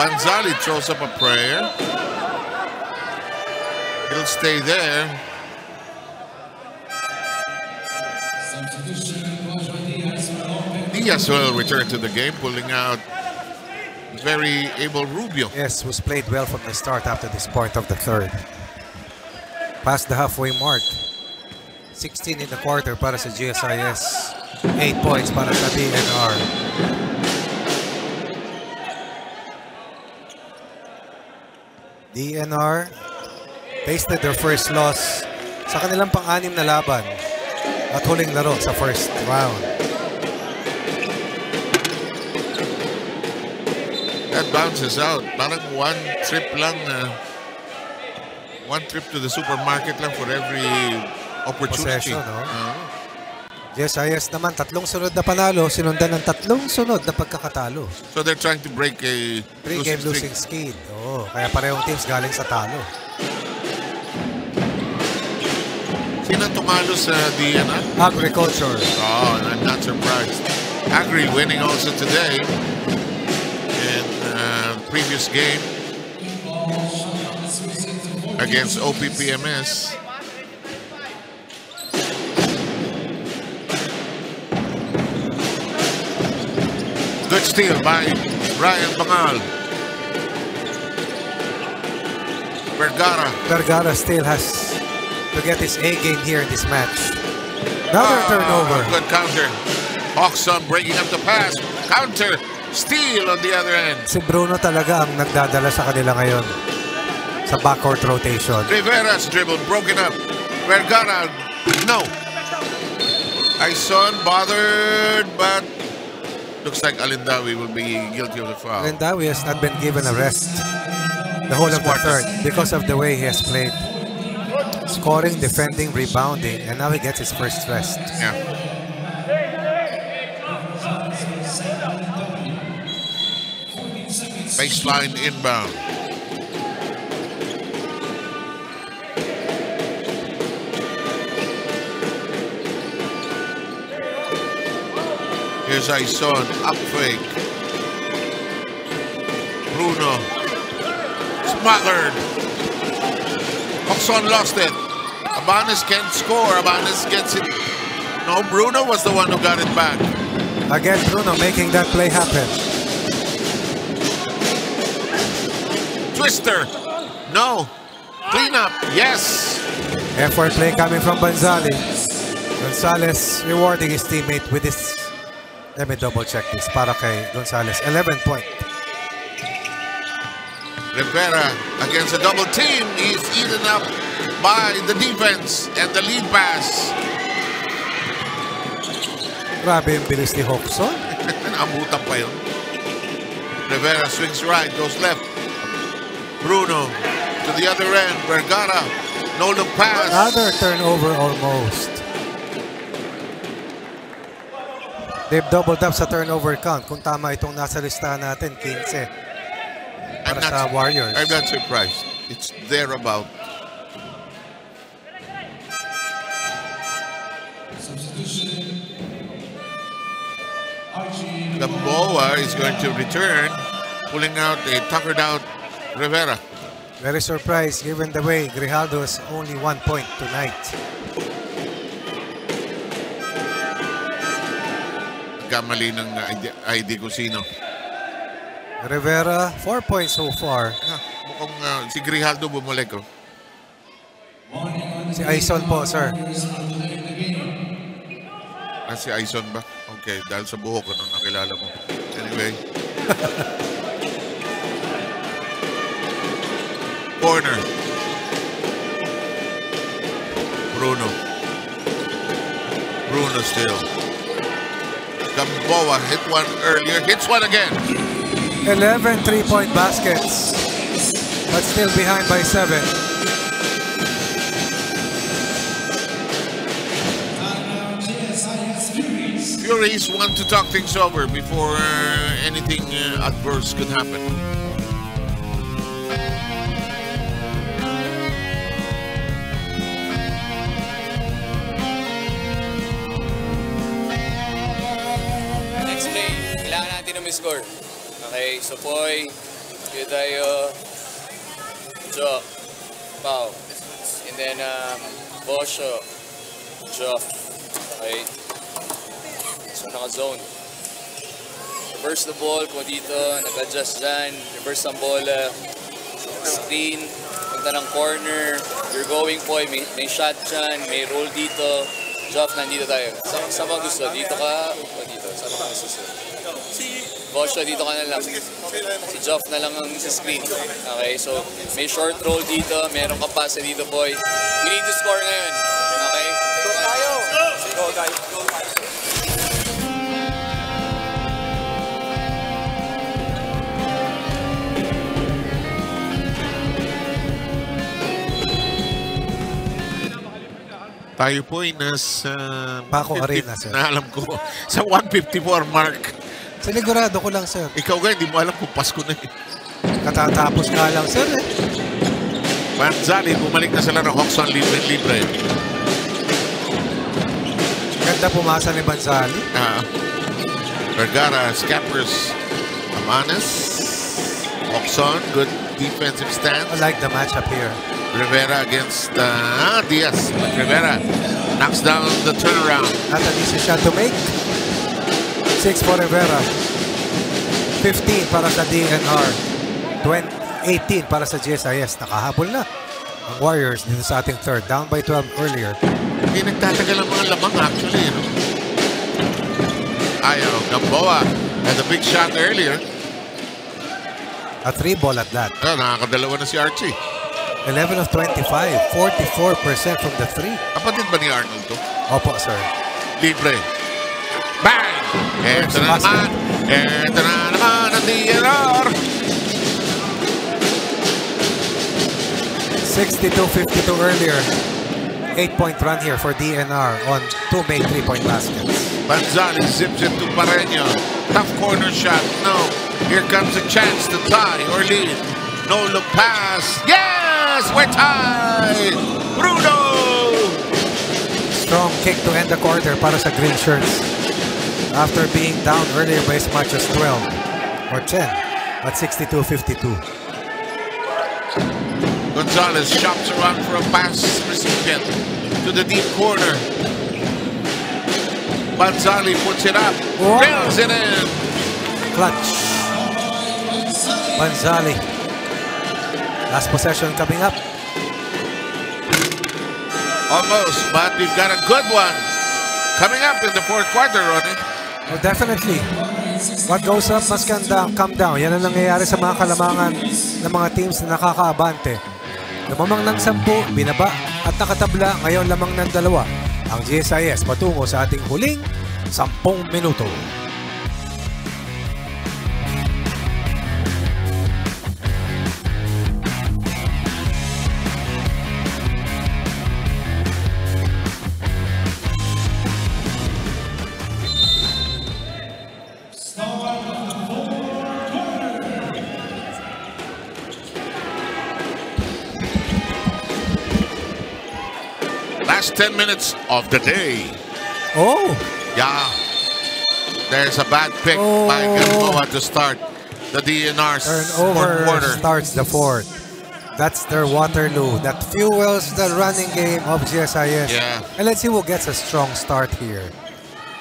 Banzali throws up a prayer. He'll stay there. Diaz will return to the game, pulling out very able Rubio. Yes, who's played well from the start after this point of the third. Past the halfway mark. 16 in the quarter para sa GSIS. 8 points para sa DNR. DNR tasted their first loss sa kanilang pang-anim na laban at huling laro sa first round. That bounces out. Parang one trip to the supermarket lang for every opportunity. Possession, no? GSIS naman, tatlong sunod na panalo, sinundan ng tatlong sunod na pagkakatalo. So they're trying to break a three-game losing skid. Oo, kaya parehong teams galing sa talo. Sino tumalo sa DNR? Agriculture. Oh, I'm not surprised. Agri winning also today. Previous game against OPPMS. Good steal by Brian Bangal. Vergara still has to get his A game here in this match. Another turnover. Good counter. Hoxon breaking up the pass. Counter. Steal on the other end. Si Bruno talaga ang nagdadala sa kanila ngayon sa backcourt rotation. Rivera's dribble broken up. Vergara, no. Aison bothered, but looks like Alindawi will be guilty of the foul. Alindawi has not been given a rest the whole of the third because of the way he has played. Scoring, defending, rebounding, and now he gets his first rest. Yeah. Baseline inbound. Here's Aison, up fake. Bruno, smothered. Hoxon lost it. Abanes can't score, Abanes gets it. No, Bruno was the one who got it back. Again, Bruno making that play happen. Twister, no. Cleanup, yes. Effort play coming from Banzali. Gonzalez rewarding his teammate with this. Let me double check this. Para kay Gonzalez, 11 point. Rivera against a double team. He's eaten up by the defense and the lead pass. Grabe yung bilis ni Hoxon. Abutan pa yun. Rivera swings right, goes left. Bruno to the other end. Vergara, no look pass. Another turnover almost. They've doubled up sa turnover count. Kung tama itong nasa listahan natin, 15 para sa Warriors. I'm not surprised. It's thereabout. Substitution. Gamboa is going to return, pulling out a tuckered out Rivera. Very surprised given the way Grijaldo has only 1 point tonight. Kamali ng ID Cusino. Rivera, 4 points so far. Mukhang si Grijaldo bumalik. Oh. Si Aison po, sir. Ah, si Aison ba? Okay, dahil sa buhok ano nakilala mo. Anyway. Corner. Bruno. Bruno still. Gamboa hit one earlier, hits one again. 11 three-point baskets, but still behind by 7. Furies want to talk things over before anything adverse could happen. Score. Okay, so Popoy, yun tayo, Geoff, Paul, and then Bosho, Geoff, okay, so naka-zone, reverse the ball, kung dito, nag-adjust dyan, reverse ang bola, screen, punta ng corner, you're going Popoy, may shot dyan, may roll dito, Geoff, nandito tayo, saan bang gusto, dito ka, o dito, saan bang gusto? Bosho, dito ka na lang. Si Geoff na lang ang screen. Okay, so may short roll dito. Meron ka pasa dito, Popoy. We need to score ngayon. Okay? Go tayo! Go, guys. Go, guys. Tayo po ay nasa... Paco Arena, sir. Na alam ko. Sa 154 mark. Sinigurado ko lang, sir. Ikaw nga, hindi mo alam kung Pasko na eh. Katatapos nga lang, sir eh. Banzali, bumalik na sila ng Hoxon libre-libre. Ganda pumasa ni Banzali. Vergara, Scappers, Abanes, Hoxon, good defensive stance. I like the matchup here. Rivera against Diaz. Rivera knocks down the turnaround. Not an easy shot to make. 6 for Rivera, 15 para sa DNR, 18 para sa GSIS. Nakahabol na ang Warriors dito sa ating third. Down by 12 earlier. Hindi nagtatagal ang mga lamang actually. No? Ayaw, Gamboa had a big shot earlier. A 3-ball at that. Nakakadalawa na si Archie. 11 of 25, 44% from the 3. Kapatid ba ni Arnold to? Opo, sir. Libre. Bang! Ito na naman ang DNR! 62-52 earlier. 8-point run here for DNR on 2 main 3-point baskets. Banzali zips it to Pareño. Tough corner shot. No. Here comes a chance to tie or lead. No look pass. Yes! We're tied! Bruno! Strong kick to end the quarter para sa green shirts. After being down earlier by as much as 12 or 10 at 62-52. Gonzalez shops around for a pass recipient to the deep corner. Banzali puts it up, rails it in. Clutch. Banzali. Last possession coming up. Almost, but we've got a good one coming up in the fourth quarter, Ronnie. Oh, definitely. What goes up must come down. Yan ang nangyayari sa mga kalamangan ng mga teams na nakakaabante. Lumamang ng 10, binaba at nakatabla. Ngayon lamang ng 2. Ang GSIS patungo sa ating huling 10 minuto. last 10 minutes of the day. Oh. Yeah. There's a bad pick by Gamboa to start the DNR's fourth quarter. Starts the fourth. That's their Waterloo that fuels the running game of GSIS. Yeah. And let's see who gets a strong start here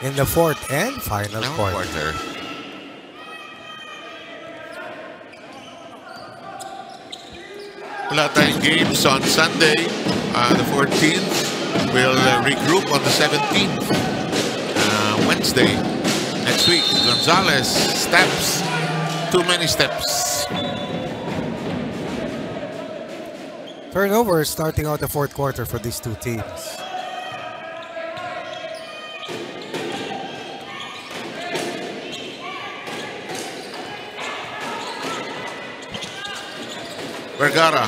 in the fourth and final quarter. Wala tayong games on Sunday, the 14th. We'll regroup on the 17th, Wednesday. Next week, Gonzalez steps. Too many steps. Turnovers starting out the fourth quarter for these two teams. Vergara.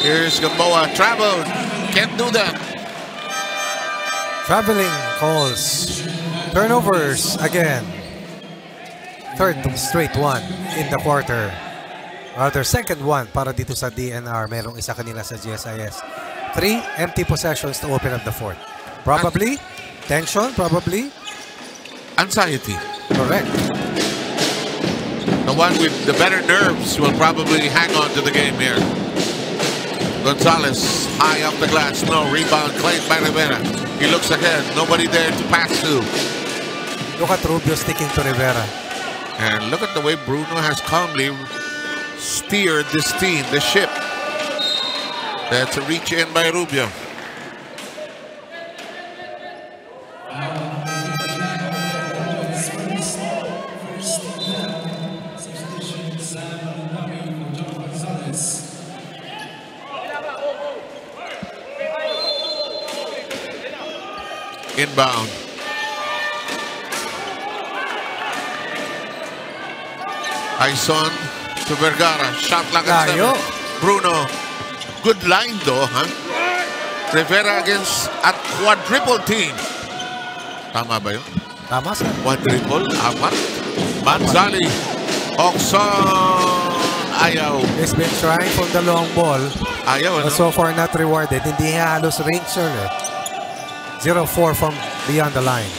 Here's Gamboa. Traveled. Can't do that. Traveling calls. Turnovers again. Third straight one in the quarter. Rather, second one para dito sa DNR. Merong isa kanila sa GSIS. 3 empty possessions to open up the fourth. Probably. Tension, probably. Anxiety. Correct. The one with the better nerves will probably hang on to the game here. Gonzalez, high up the glass. No rebound. Claimed by Rivera. He looks ahead. Nobody there to pass to. Look at Rubio sticking to Rivera. And look at the way Bruno has calmly steered this team, the ship. That's a reach in by Rubio. Inbound. Aison to Vergara, shot like a seven. Bruno, good line though, huh? Rivera against a quadruple team. Tama ba yun? Tama, sir. Quadruple, apat. Banzali, Hoxon, ayaw. He's been trying for the long ball. Ayaw, but so far not rewarded. Hindi halos range, sir. 0-4 from beyond the line.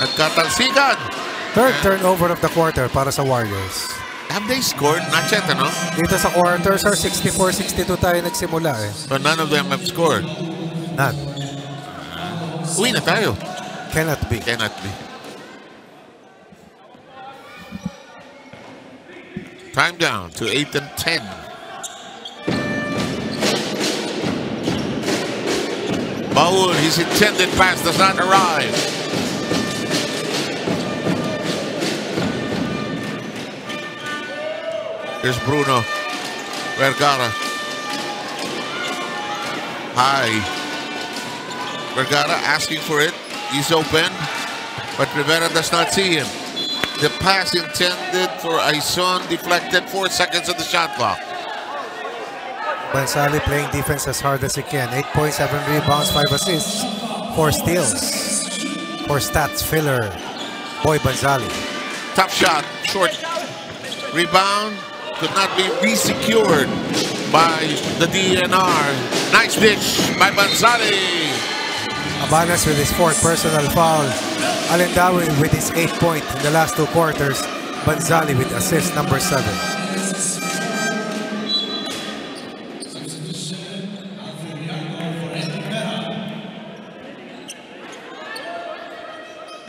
Nagkatalsigan. Third turnover of the quarter para sa Warriors. Have they scored? Not yet, ano? Dito sa quarters are 64-62 tayo nagsimula eh. But none of them have scored? None. Uwi na tayo. Cannot be. Cannot be. Time down to 8 and 10. Baul, his intended pass does not arrive. Here's Bruno Vergara. High. Vergara asking for it. He's open, but Rivera does not see him. The pass intended for Aison deflected. 4 seconds of the shot clock. Banzali playing defense as hard as he can. 8 points, 7 rebounds, 5 assists, 4 steals, 4 stats filler. Boy Banzali. Top shot, short. Rebound. Could not be re-secured by the DNR. Nice pitch by Banzali. Abanes with his 4th personal foul. Alindawi with his 8th point in the last 2 quarters. Banzali with assist number 7.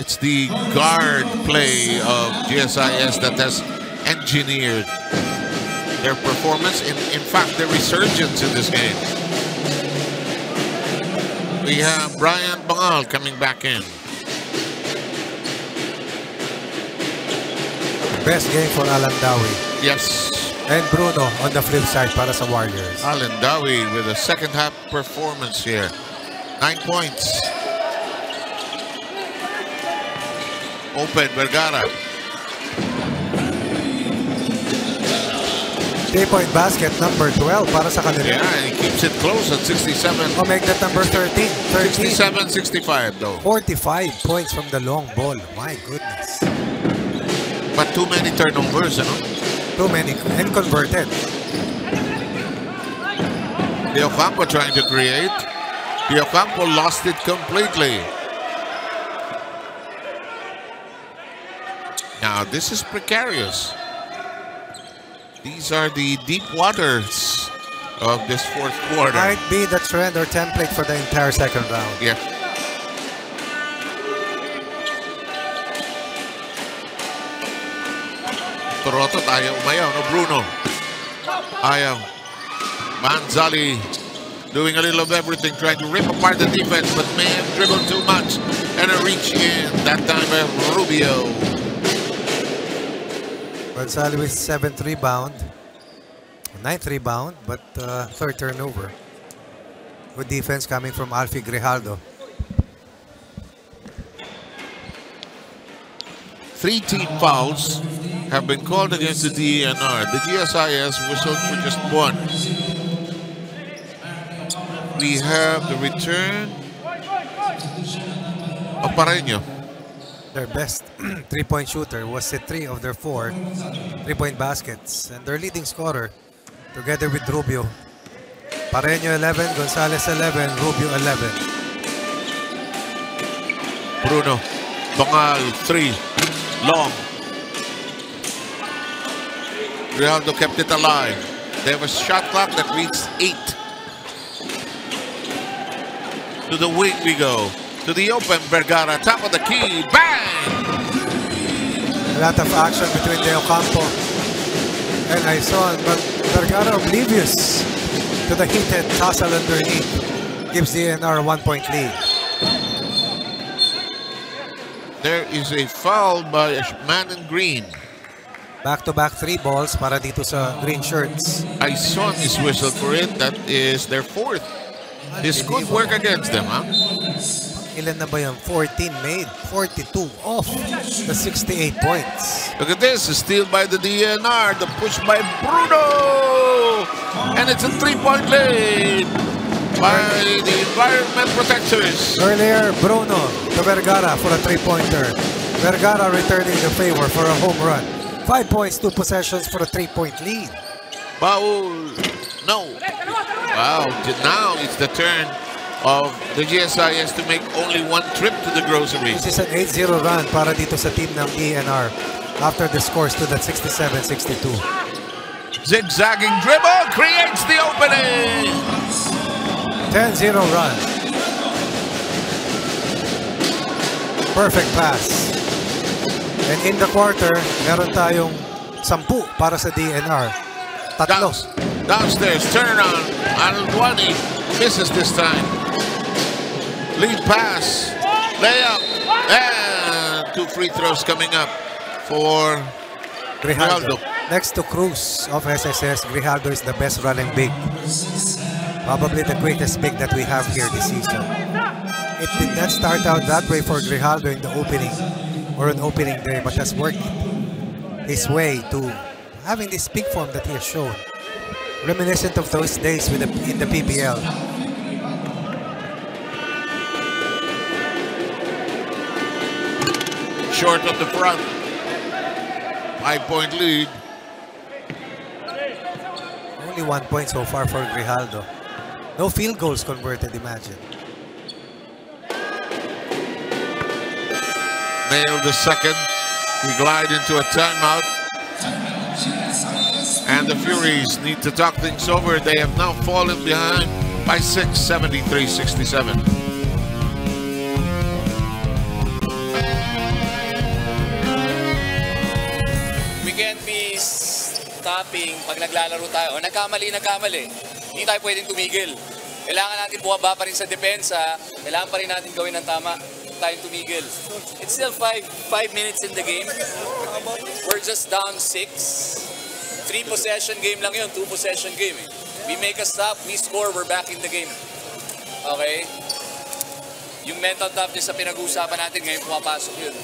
It's the guard play of GSIS that has engineered their performance, in fact, their resurgence in this game. We have Brian Bangal coming back in. Best game for Alindawi. Yes. And Bruno on the flip side para sa Warriors. Alindawi with a second half performance here. 9 points. Open, Vergara. 3-point basket number 12 para sa kanila. Yeah, he keeps it close at 67. Oh, make that number 13. 67-65 though. 45 points from the long ball. My goodness. But too many turnovers, you know? Too many and converted. Teocampo trying to create. Teocampo lost it completely. Now this is precarious. These are the deep waters of this fourth quarter. Might be the trend or template for the entire second round. Yeah. Torotot, ayaw umayaw, no Bruno. Ayaw. Banzali doing a little of everything, trying to rip apart the defense, but may have dribbled too much. And a reach in, that time by Rubio. Banzali with 7th rebound, 9th rebound, but 3rd turnover. Good defense coming from Alfie Grijaldo. Three team fouls have been called against the DENR. The GSIS whistled for just one. We have the return of Pareño. Their best three-point shooter was at 3 of their 4 three-point baskets, and their leading scorer together with Rubio. Pareño 11, Gonzalez 11, Rubio 11. Bruno, Bangal 3, long. Grijaldo kept it alive. There was a shot clock that reached 8. To the wing we go. To the open, Vergara, top of the key, bang! A lot of action between Teocampo and Aison, but Vergara oblivious to the heated tussle underneath. Gives the DENR a 1-point lead. There is a foul by a man in green. Back-to-back three balls para dito sa green shirts. Aison is whistled for it. That is their 4th. This could work against them, huh? Ilan na ba yung 14 made, 42 off the 68 points. Look at this, a steal by the DENR, the push by Bruno! And it's a 3-point lead by the environment protectors. Earlier, Bruno to Vergara for a 3-pointer. Vergara returning the favor for a home run. 5 points, 2 possessions for a 3-point lead. Paul, no. Wow, now it's the turn of the GSIS to make only one trip to the grocery. This is an 8-0 run para dito sa team ng DENR after the score stood at 67-62. Zigzagging dribble creates the opening! 10-0 run. Perfect pass. And in the quarter, meron tayong 10 para sa DENR. Tatlo. Downstairs, turnaround. Alduani misses this time. Lead pass, layup, and 2 free throws coming up for Grijaldo. Next to Cruz of SSS, Grijaldo is the best running big. Probably the greatest big that we have here this season. It did not start out that way for Grijaldo in the opening, or an opening day, but has worked his way to having this big form that he has shown. Reminiscent of those days with in the PBL. Short of the front, 5-point lead. Only 1 point so far for Grijaldo. No field goals converted, imagine. Nailed the 2nd. We glide into a timeout. And the Furies need to talk things over. They have now fallen behind by 6, 73-67. Stopping pag naglalaro tayo. Nagkamali. Hindi tayo pwedeng tumigil. Kailangan natin bumaba pa rin sa depensa. Kailangan pa rin natin gawin ng tama. Tayong tumigil. It's still five minutes in the game. We're just down 6. 3 possession game lang yun. 2 possession game. Eh. We make a stop, we score, we're back in the game. Okay? Yung mental toughness na pinag-uusapan natin ngayon pumapasok yun.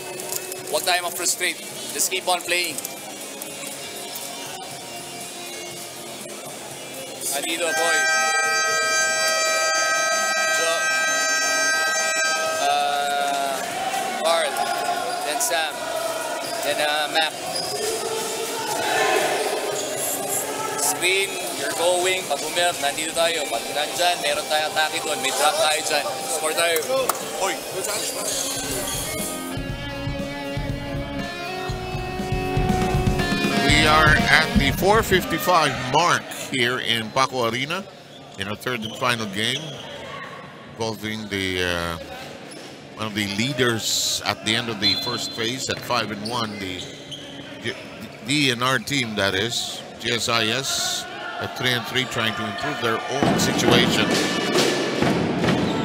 Huwag tayo ma-frustrate. Just keep on playing. Alido Boy. Joe. Carl. Then Sam. Then Mac. screen, you're going, pag umirat, nandito tayo. Pag nandyan, meron tayo atake doon, may drop tayo dyan. Score tayo. Hoy! We are at the 4:55 mark here in Paco Arena in our third and final game, involving the one of the leaders at the end of the first phase at 5-1, the DENR team, that is, GSIS at 3-3, trying to improve their own situation.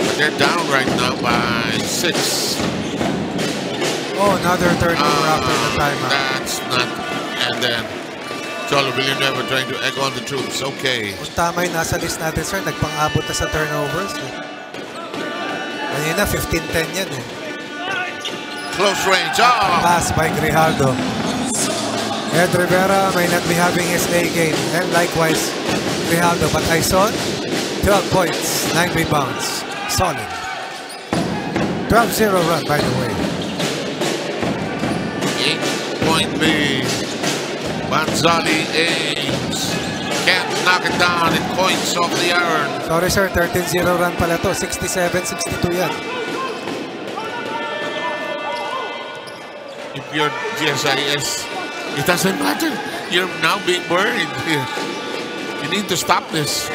But they're down right now by 6. Oh, another 30 after the timeout. That's not. And then Cholo Villanueva trying to egg on the troops. Okay. Tama yung nasa list natin, sir. Nagpang-abot na sa turnovers. Kanina, 15-10 yan. Close range. Oh! Pass by Grijaldo. Ed Rivera may not be having his A game. And likewise, Grijaldo. But Aison, 12 points, 9 rebounds. Solid. 12-0 run, by the way. 8-point lead. Banzali aims. Can't knock it down. It points off the iron. Sorry, sir. 13-0 run pala to. 67-62 yan. If you're GSIS, it doesn't matter. You're now being worried. You need to stop this.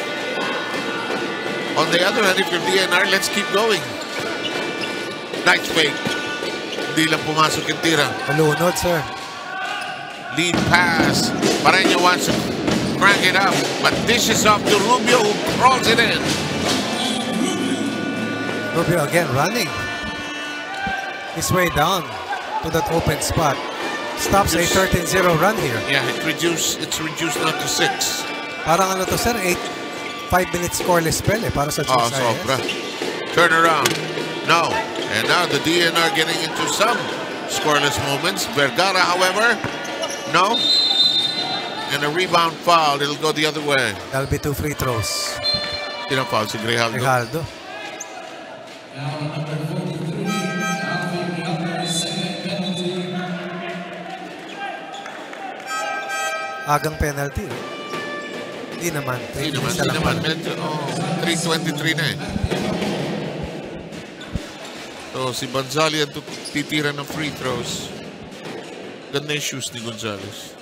On the other hand, if you're DNR, let's keep going. Nice fake. Hindi lang pumasok yung tira. Malunod, sir. Lead pass. Pareño wants to crank it up, but dishes off to Rubio, who crawls it in. Rubio again running his way down to that open spot. Stops a 13-0 run here. Yeah, it's reduced now to 6. Parang ano to, sir, 5 minutes scoreless spell para sa GSIS. Oh, sobra. Turn around. No. And now the DNR getting into some scoreless moments. Vergara, however. No, and a rebound foul. It'll go the other way. That'll be 2 free throws. You know, foul to Grijaldo. Grijaldo. Agang penalty. Hindi naman. Hindi naman. 3:23 na eh. So, si Banzali ang titira ng free throws. Ganda yung shoes ni Gonzalez.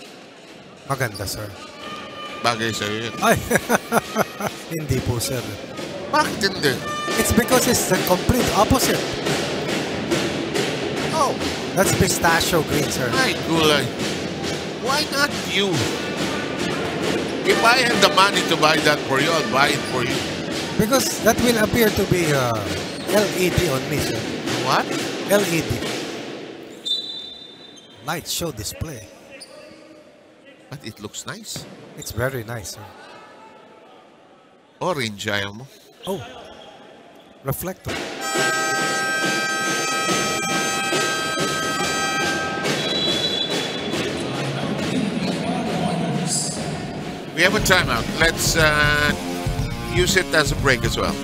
Maganda, sir. Bagay sa'yo yun. Ay! Hindi po, sir. Bakit hindi? It's because it's the complete opposite. Oh! That's pistachio green, sir. Ay, gulay. Why not you? If I had the money to buy that for you, I'll buy it for you. Because that will appear to be LED on me, sir. What? LED. Light show display. But it looks nice. It's very nice, sir. Orange, ayaw mo. Oh. Reflector. We have a timeout. Let's use it as a break as well.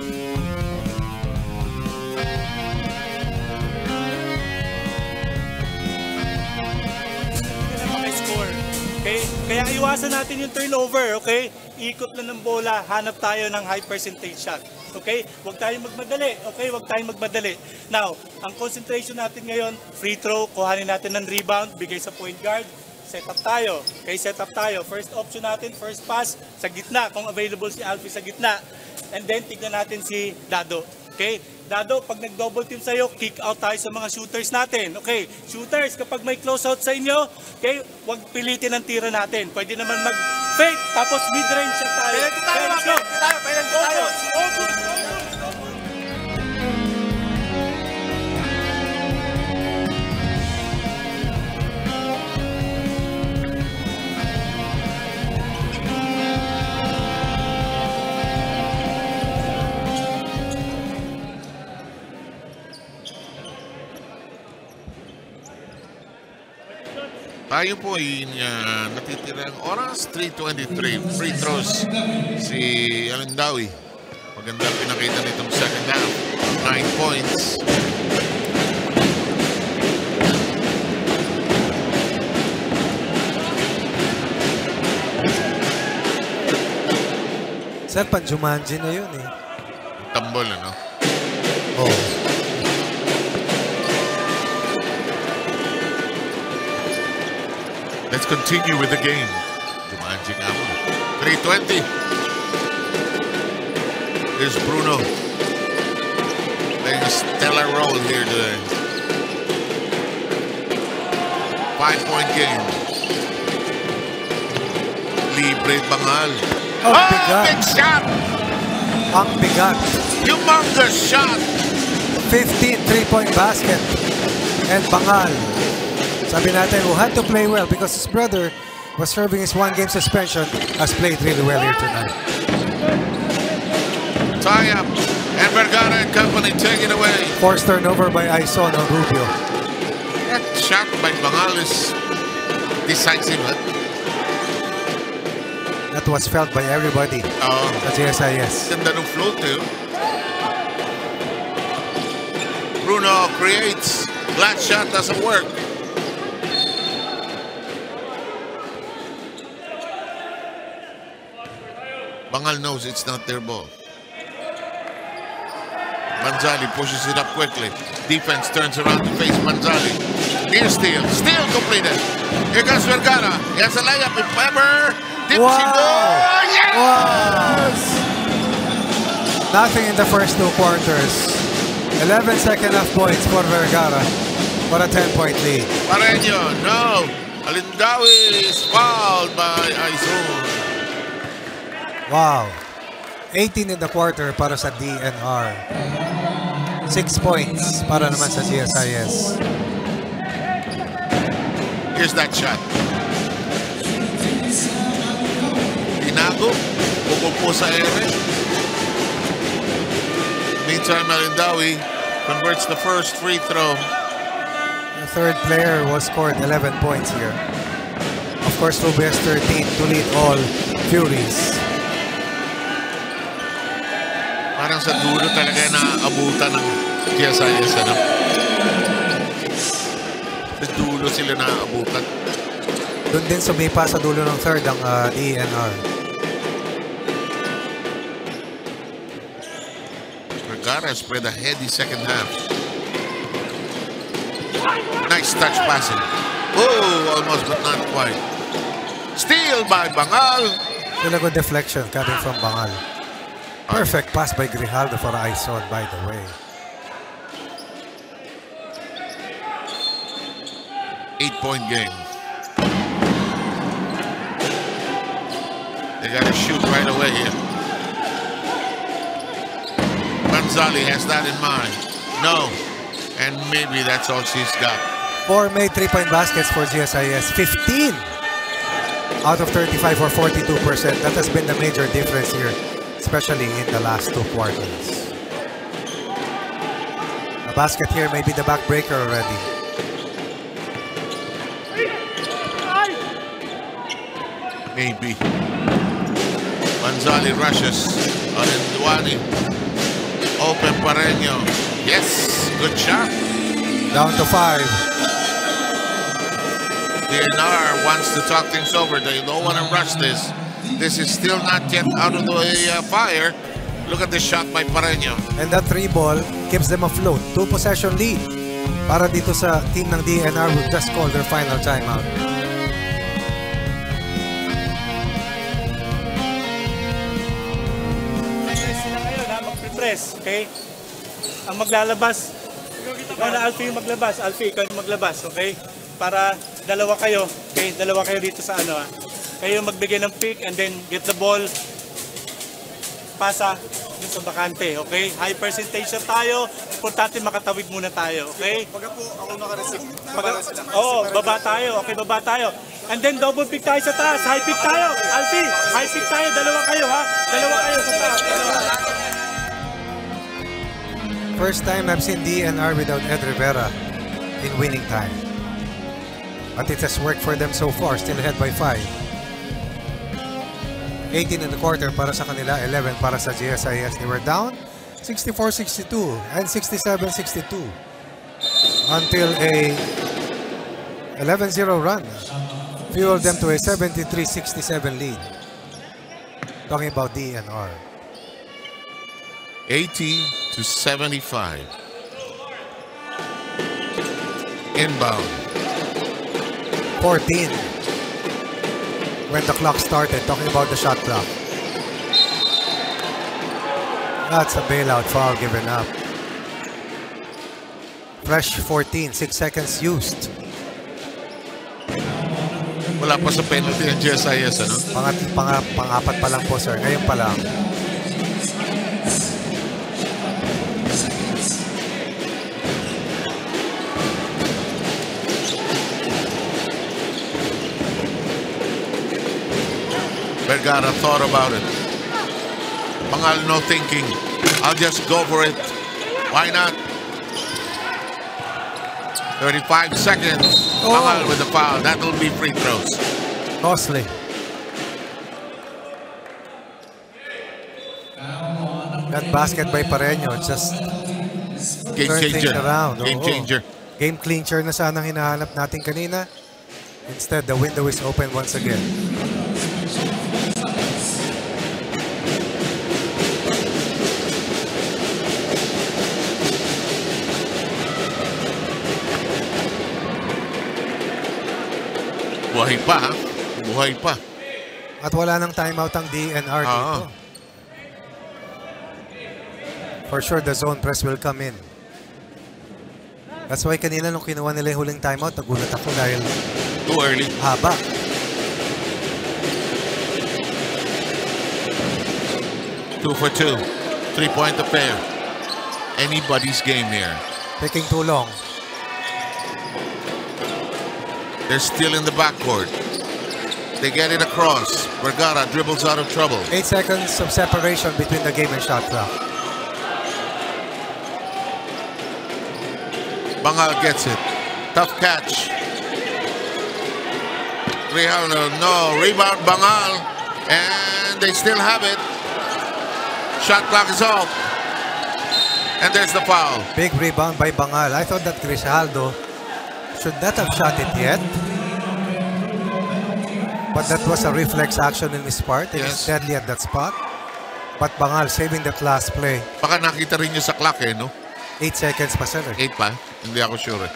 Kaya iwasan natin yung turnover, okay? Ikot lang ng bola, hanap tayo ng high percentage shot, okay? Huwag tayong magmadali, okay? Huwag tayong magmadali. Now, ang concentration natin ngayon, free throw, kuhanin natin ng rebound, bigay sa point guard, set up tayo, okay? Set up tayo. First option natin, first pass, sa gitna, kung available si Alfie sa gitna. And then, tignan natin si Dado, okay? Dado, pag nag-double team sa'yo, kick out tayo sa mga shooters natin. Okay, shooters, kapag may close out sa inyo, okay, huwag pilitin ang tira natin. Pwede naman mag-fake, tapos mid-range siya tayo. Pilitin tayo, pilitin tayo. Tayo po yung natitirang oras, 3:23, free throws si Alindawi. Maganda pinakita nitong second half, 9 points. Sir, pan-Jumanji na yun eh. Tambol, ano? Oo. Oh. Let's continue with the game. Jumanji nga mo. 320. Here's Bruno. Playing a stellar role here today. 5-point game. Libre Bangal. Oh, big shot! Ang bigat. Humongous shot! 15 3-point basket. And Bangal. Sabi natin, who had to play well because his brother was serving his one-game suspension, has played really well here tonight. Tie up, and Vergara and company take it away. Forced turnover by Aison on Rubio. That shot by Bangal is decisive. Huh? That was felt by everybody. Oh. At GSIS. Ganda ng float eh. Bruno creates. Flat shot doesn't work. Bangal knows it's not their ball. Banzali pushes it up quickly. Defense turns around to face Banzali. Near steal. Steal completed. Here comes Vergara. He has a layup in Pepper. Did she go? Yes! Wow. Nothing in the first two quarters. 11 second half points for Vergara. What a 10-point lead. Pareño, no. Alindawi is fouled by Aison. Wow, 18 in the quarter para sa DNR. 6 points para naman sa GSIS. Here's that shot. Pinago, pupupo sa ere. Meantime, Alindawi converts the first free throw. The third player was scored 11 points here. Of course, Rubio has 13 to lead all Furies. Parang sa dulo talaga na abutan ng GSIS, ano? Sa dulo sila na abutan. Doon din sumipa sa dulo ng third ang DENR. Vergara spread a heady second half. Nice touch passing. Oh, almost but not quite. Steal by Bangal. Still a good deflection coming from Bangal. Perfect pass by Grijaldo for Aison, by the way. 8-point game. They gotta shoot right away here. Banzali has that in mind. No. And maybe that's all she's got. 4 made 3-point baskets for GSIS. 15 out of 35 or 42%. That has been the major difference here, especially in the last two quarters. A basket here may be the backbreaker already. Maybe. Banzali rushes on Alinduani. Open Pareño. Yes, good shot. Down to 5. DNR wants to talk things over. They don't want to rush this. This is still not yet out of the fire. Look at the shot by Pareño. And that three ball keeps them afloat. 2-possession lead para dito sa team ng DNR who just called their final timeout. Mag-press sila ngayon ha, mag-press, okay? Ang maglalabas, ikaw na Alfie yung maglabas. Alfie, ikaw yung maglabas, okay? Para dalawa kayo, okay? Dalawa kayo dito sa ano ha. Kayo magbigay ng pick and then get the ball pasa dun sa bakante, okay? High percentage na tayo, importante makatawid muna tayo, okay? Pagka po, ako nakareceive. Oo, baba tayo, okay, baba tayo. And then double pick tayo sa taas, high pick tayo, Alfie, high pick tayo, dalawa kayo ha, dalawa kayo sa taas. First time I've seen DNR without Ed Rivera in winning time. But it has worked for them so far, still ahead by 5. 18 in the quarter para sa kanila, 11 para sa GSIS. They were down 64-62 and 67-62 until a 11-0 run fueled them to a 73-67 lead. Talking about DNR. 80-75. Inbound. 14. When the clock started, talking about the shot clock. That's a bailout foul given up. Fresh 14, 6 seconds used. Wala pa sa penalty ng GSIS, ano? Pang-apat pa lang po, sir. Ngayon pa lang. Vergara thought about it. Bangal, no thinking. I'll just go for it. Why not? 35 seconds. Oh. Bangal with the foul. That'll be free throws. Costly. That basket by Pareño, just game changer. Around. Game changer. Game clincher na sanang hinahanap natin kanina. Instead, the window is open once again. Buhay pa, ha? Buhay pa. At wala ng timeout ang DNR dito. For sure, the zone press will come in. That's why kanina nung kinuha nila yung huling timeout, nagulat ako dahil too early. Haba. Two for two. 3-point affair. Anybody's game here. Taking too long. They're still in the backcourt. They get it across. Vergara dribbles out of trouble. 8 seconds of separation between the game and shot clock. Bangal gets it. Tough catch. Grijaldo, no. Rebound, Bangal. And they still have it. Shot clock is off. And there's the foul. Big rebound by Bangal. I thought that Grijaldo should not have shot it yet, but that was a reflex action in his part. He was deadly at that spot, but Bangal saving the class play. Baka nakita rin niyo sa clock, eh, no? 8 seconds pa, sir. 8 pa? Hindi ako sure, eh.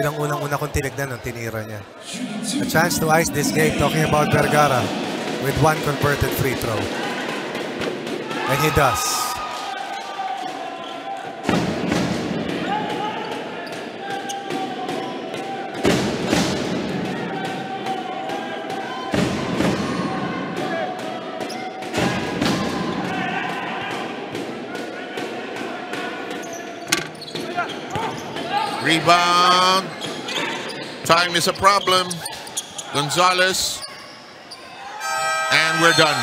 Yun ang unang-una kong tinignan nung tinira niya. A chance to ice this game, talking about Vergara, with one converted free throw. And he does. Rebound. Time is a problem. Gonzalez. And we're done.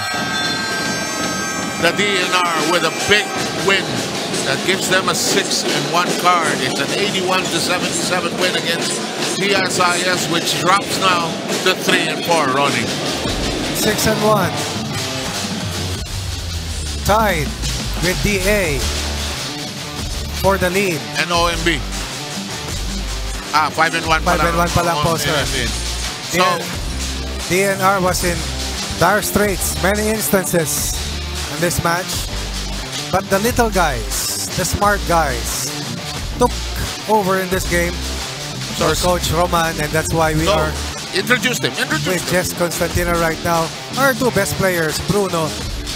The DNR with a big win that gives them a 6-1 card. It's an 81-77 win against GSIS, which drops now to 3-4, Ronnie. 6-1. Tied with DA for the lead. And OMB. 5-1 pa lang po, sir. So, DNR was in dire straits, many instances in this match. But the little guys, the smart guys, took over in this game for Coach Roman, and that's why we are... Introduce them. With Jess Constantino right now, our two best players, Bruno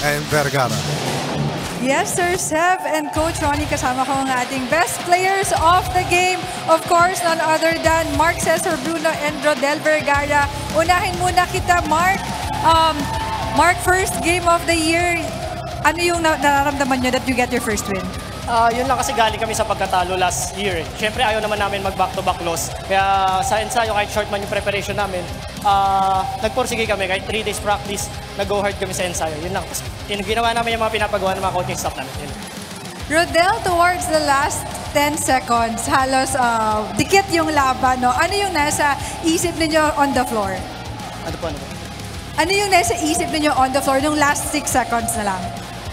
and Vergara. Yes, sir, Seb and Coach Ronnie, kasama ko ang ating best players of the game. Of course, none other than Mark Cesar Bruno and Rodel Vergara. Unahin muna kita, Mark. Mark, first game of the year. Ano yung nararamdaman nyo that you get your first win? Yun lang kasi galing kami sa pagkatalo last year. Siyempre, ayaw naman namin mag-back-to-back loss. Kaya sa ensayo, kahit short man yung preparation namin, nagporsige kami. Kahit 3 days practice, nag-go hard kami sa ensayo. Yun lang. Ginawa namin yung mga pinapagawa ng mga coaching staff namin. Yun. Rodel, towards the last 10 seconds, halos dikit yung laban. No? Ano yung nasa isip ninyo on the floor? Ano yung nasa isip ninyo on the floor nung last 6 seconds na lang?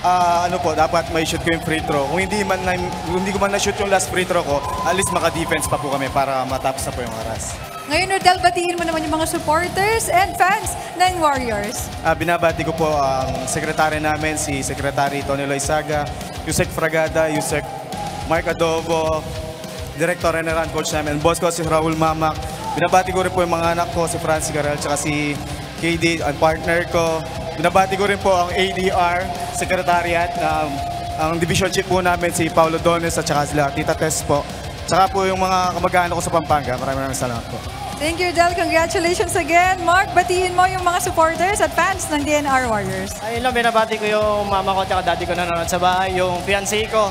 Dapat may shoot ko yung free throw. Kung hindi ko man na-shoot yung last free throw ko, at least maka-defense pa po kami para matapos na po yung oras. Ngayon, Rodel, batiin mo naman yung mga supporters and fans ng Warriors. Binabati ko po ang sekretary namin, si Secretary Tony Loizaga, Yusek Fragada, Yusek Mark Adobo, Director General Coach namin, and boss ko si Raul Mama. Binabati ko rin po yung mga anak ko, si Francis Garel, tsaka si KD, ang partner ko. Binabati ko rin po ang ADR, Secretariat, ang division chief po namin, si Paolo Dones at tsaka sila, Tita Tess po. Tsaka po yung mga kamag-anak ko sa Pampanga. Maraming maraming salamat po. Thank you, Del. Congratulations again. Mark, batiin mo yung mga supporters at fans ng DENR Warriors. Ayun lang, binabati ko yung mama ko at daddy ko na nanonood sa bahay. Yung fiancé ko,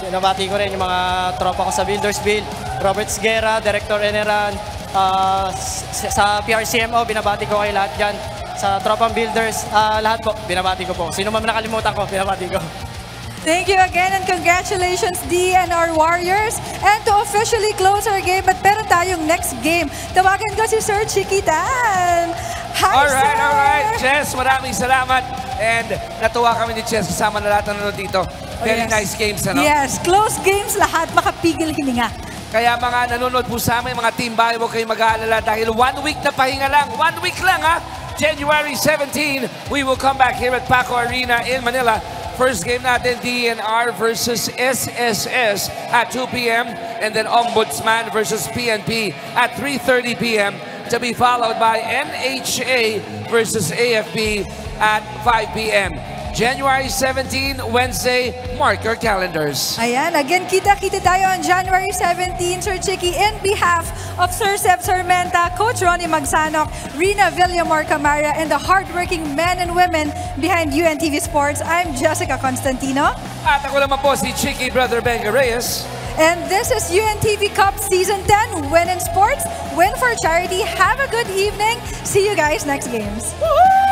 binabati ko rin yung mga tropa ko sa Buildersville. Robert Guerra, Director Eneran. Sa PRCMO, binabati ko kayo lahat dyan. Sa tropang Builders, lahat po, binabati ko po. Sino man nakalimutan ko, binabati ko. Thank you again and congratulations DENR Warriors. And to officially close our game, but pero tayong next game. Tawagan ko si Sir Chiquitan. Hi, Sir! Alright, Jess, maraming salamat. And natuwa kami ni Jess, kasama na lahat na dito. Very nice games, ano? Yes, close games lahat, makapigil hininga. Kaya mga nanonood po sa amin, mga team bayo, huwag kayong mag-aalala dahil 1 week na pahinga lang. 1 week lang, ha? January 17, we will come back here at Paco Arena in Manila. First game natin, DENR versus SSS at 2 p.m. And then Ombudsman versus PNP at 3:30 p.m. to be followed by NHA versus AFP at 5 p.m. January 17, Wednesday, mark your calendars. Ayan, again, kita-kita tayo on January 17, Sir Chicky, in behalf of Sir Seb Sarmenta, Coach Ronnie Magsanok, Rina Villamor-Camara, and the hardworking men and women behind UNTV Sports. I'm Jessica Constantino. At ako naman po si Chicky, Brother Benga Reyes. And this is UNTV Cup Season 10, Win in Sports, Win for Charity. Have a good evening. See you guys next games. Woohoo!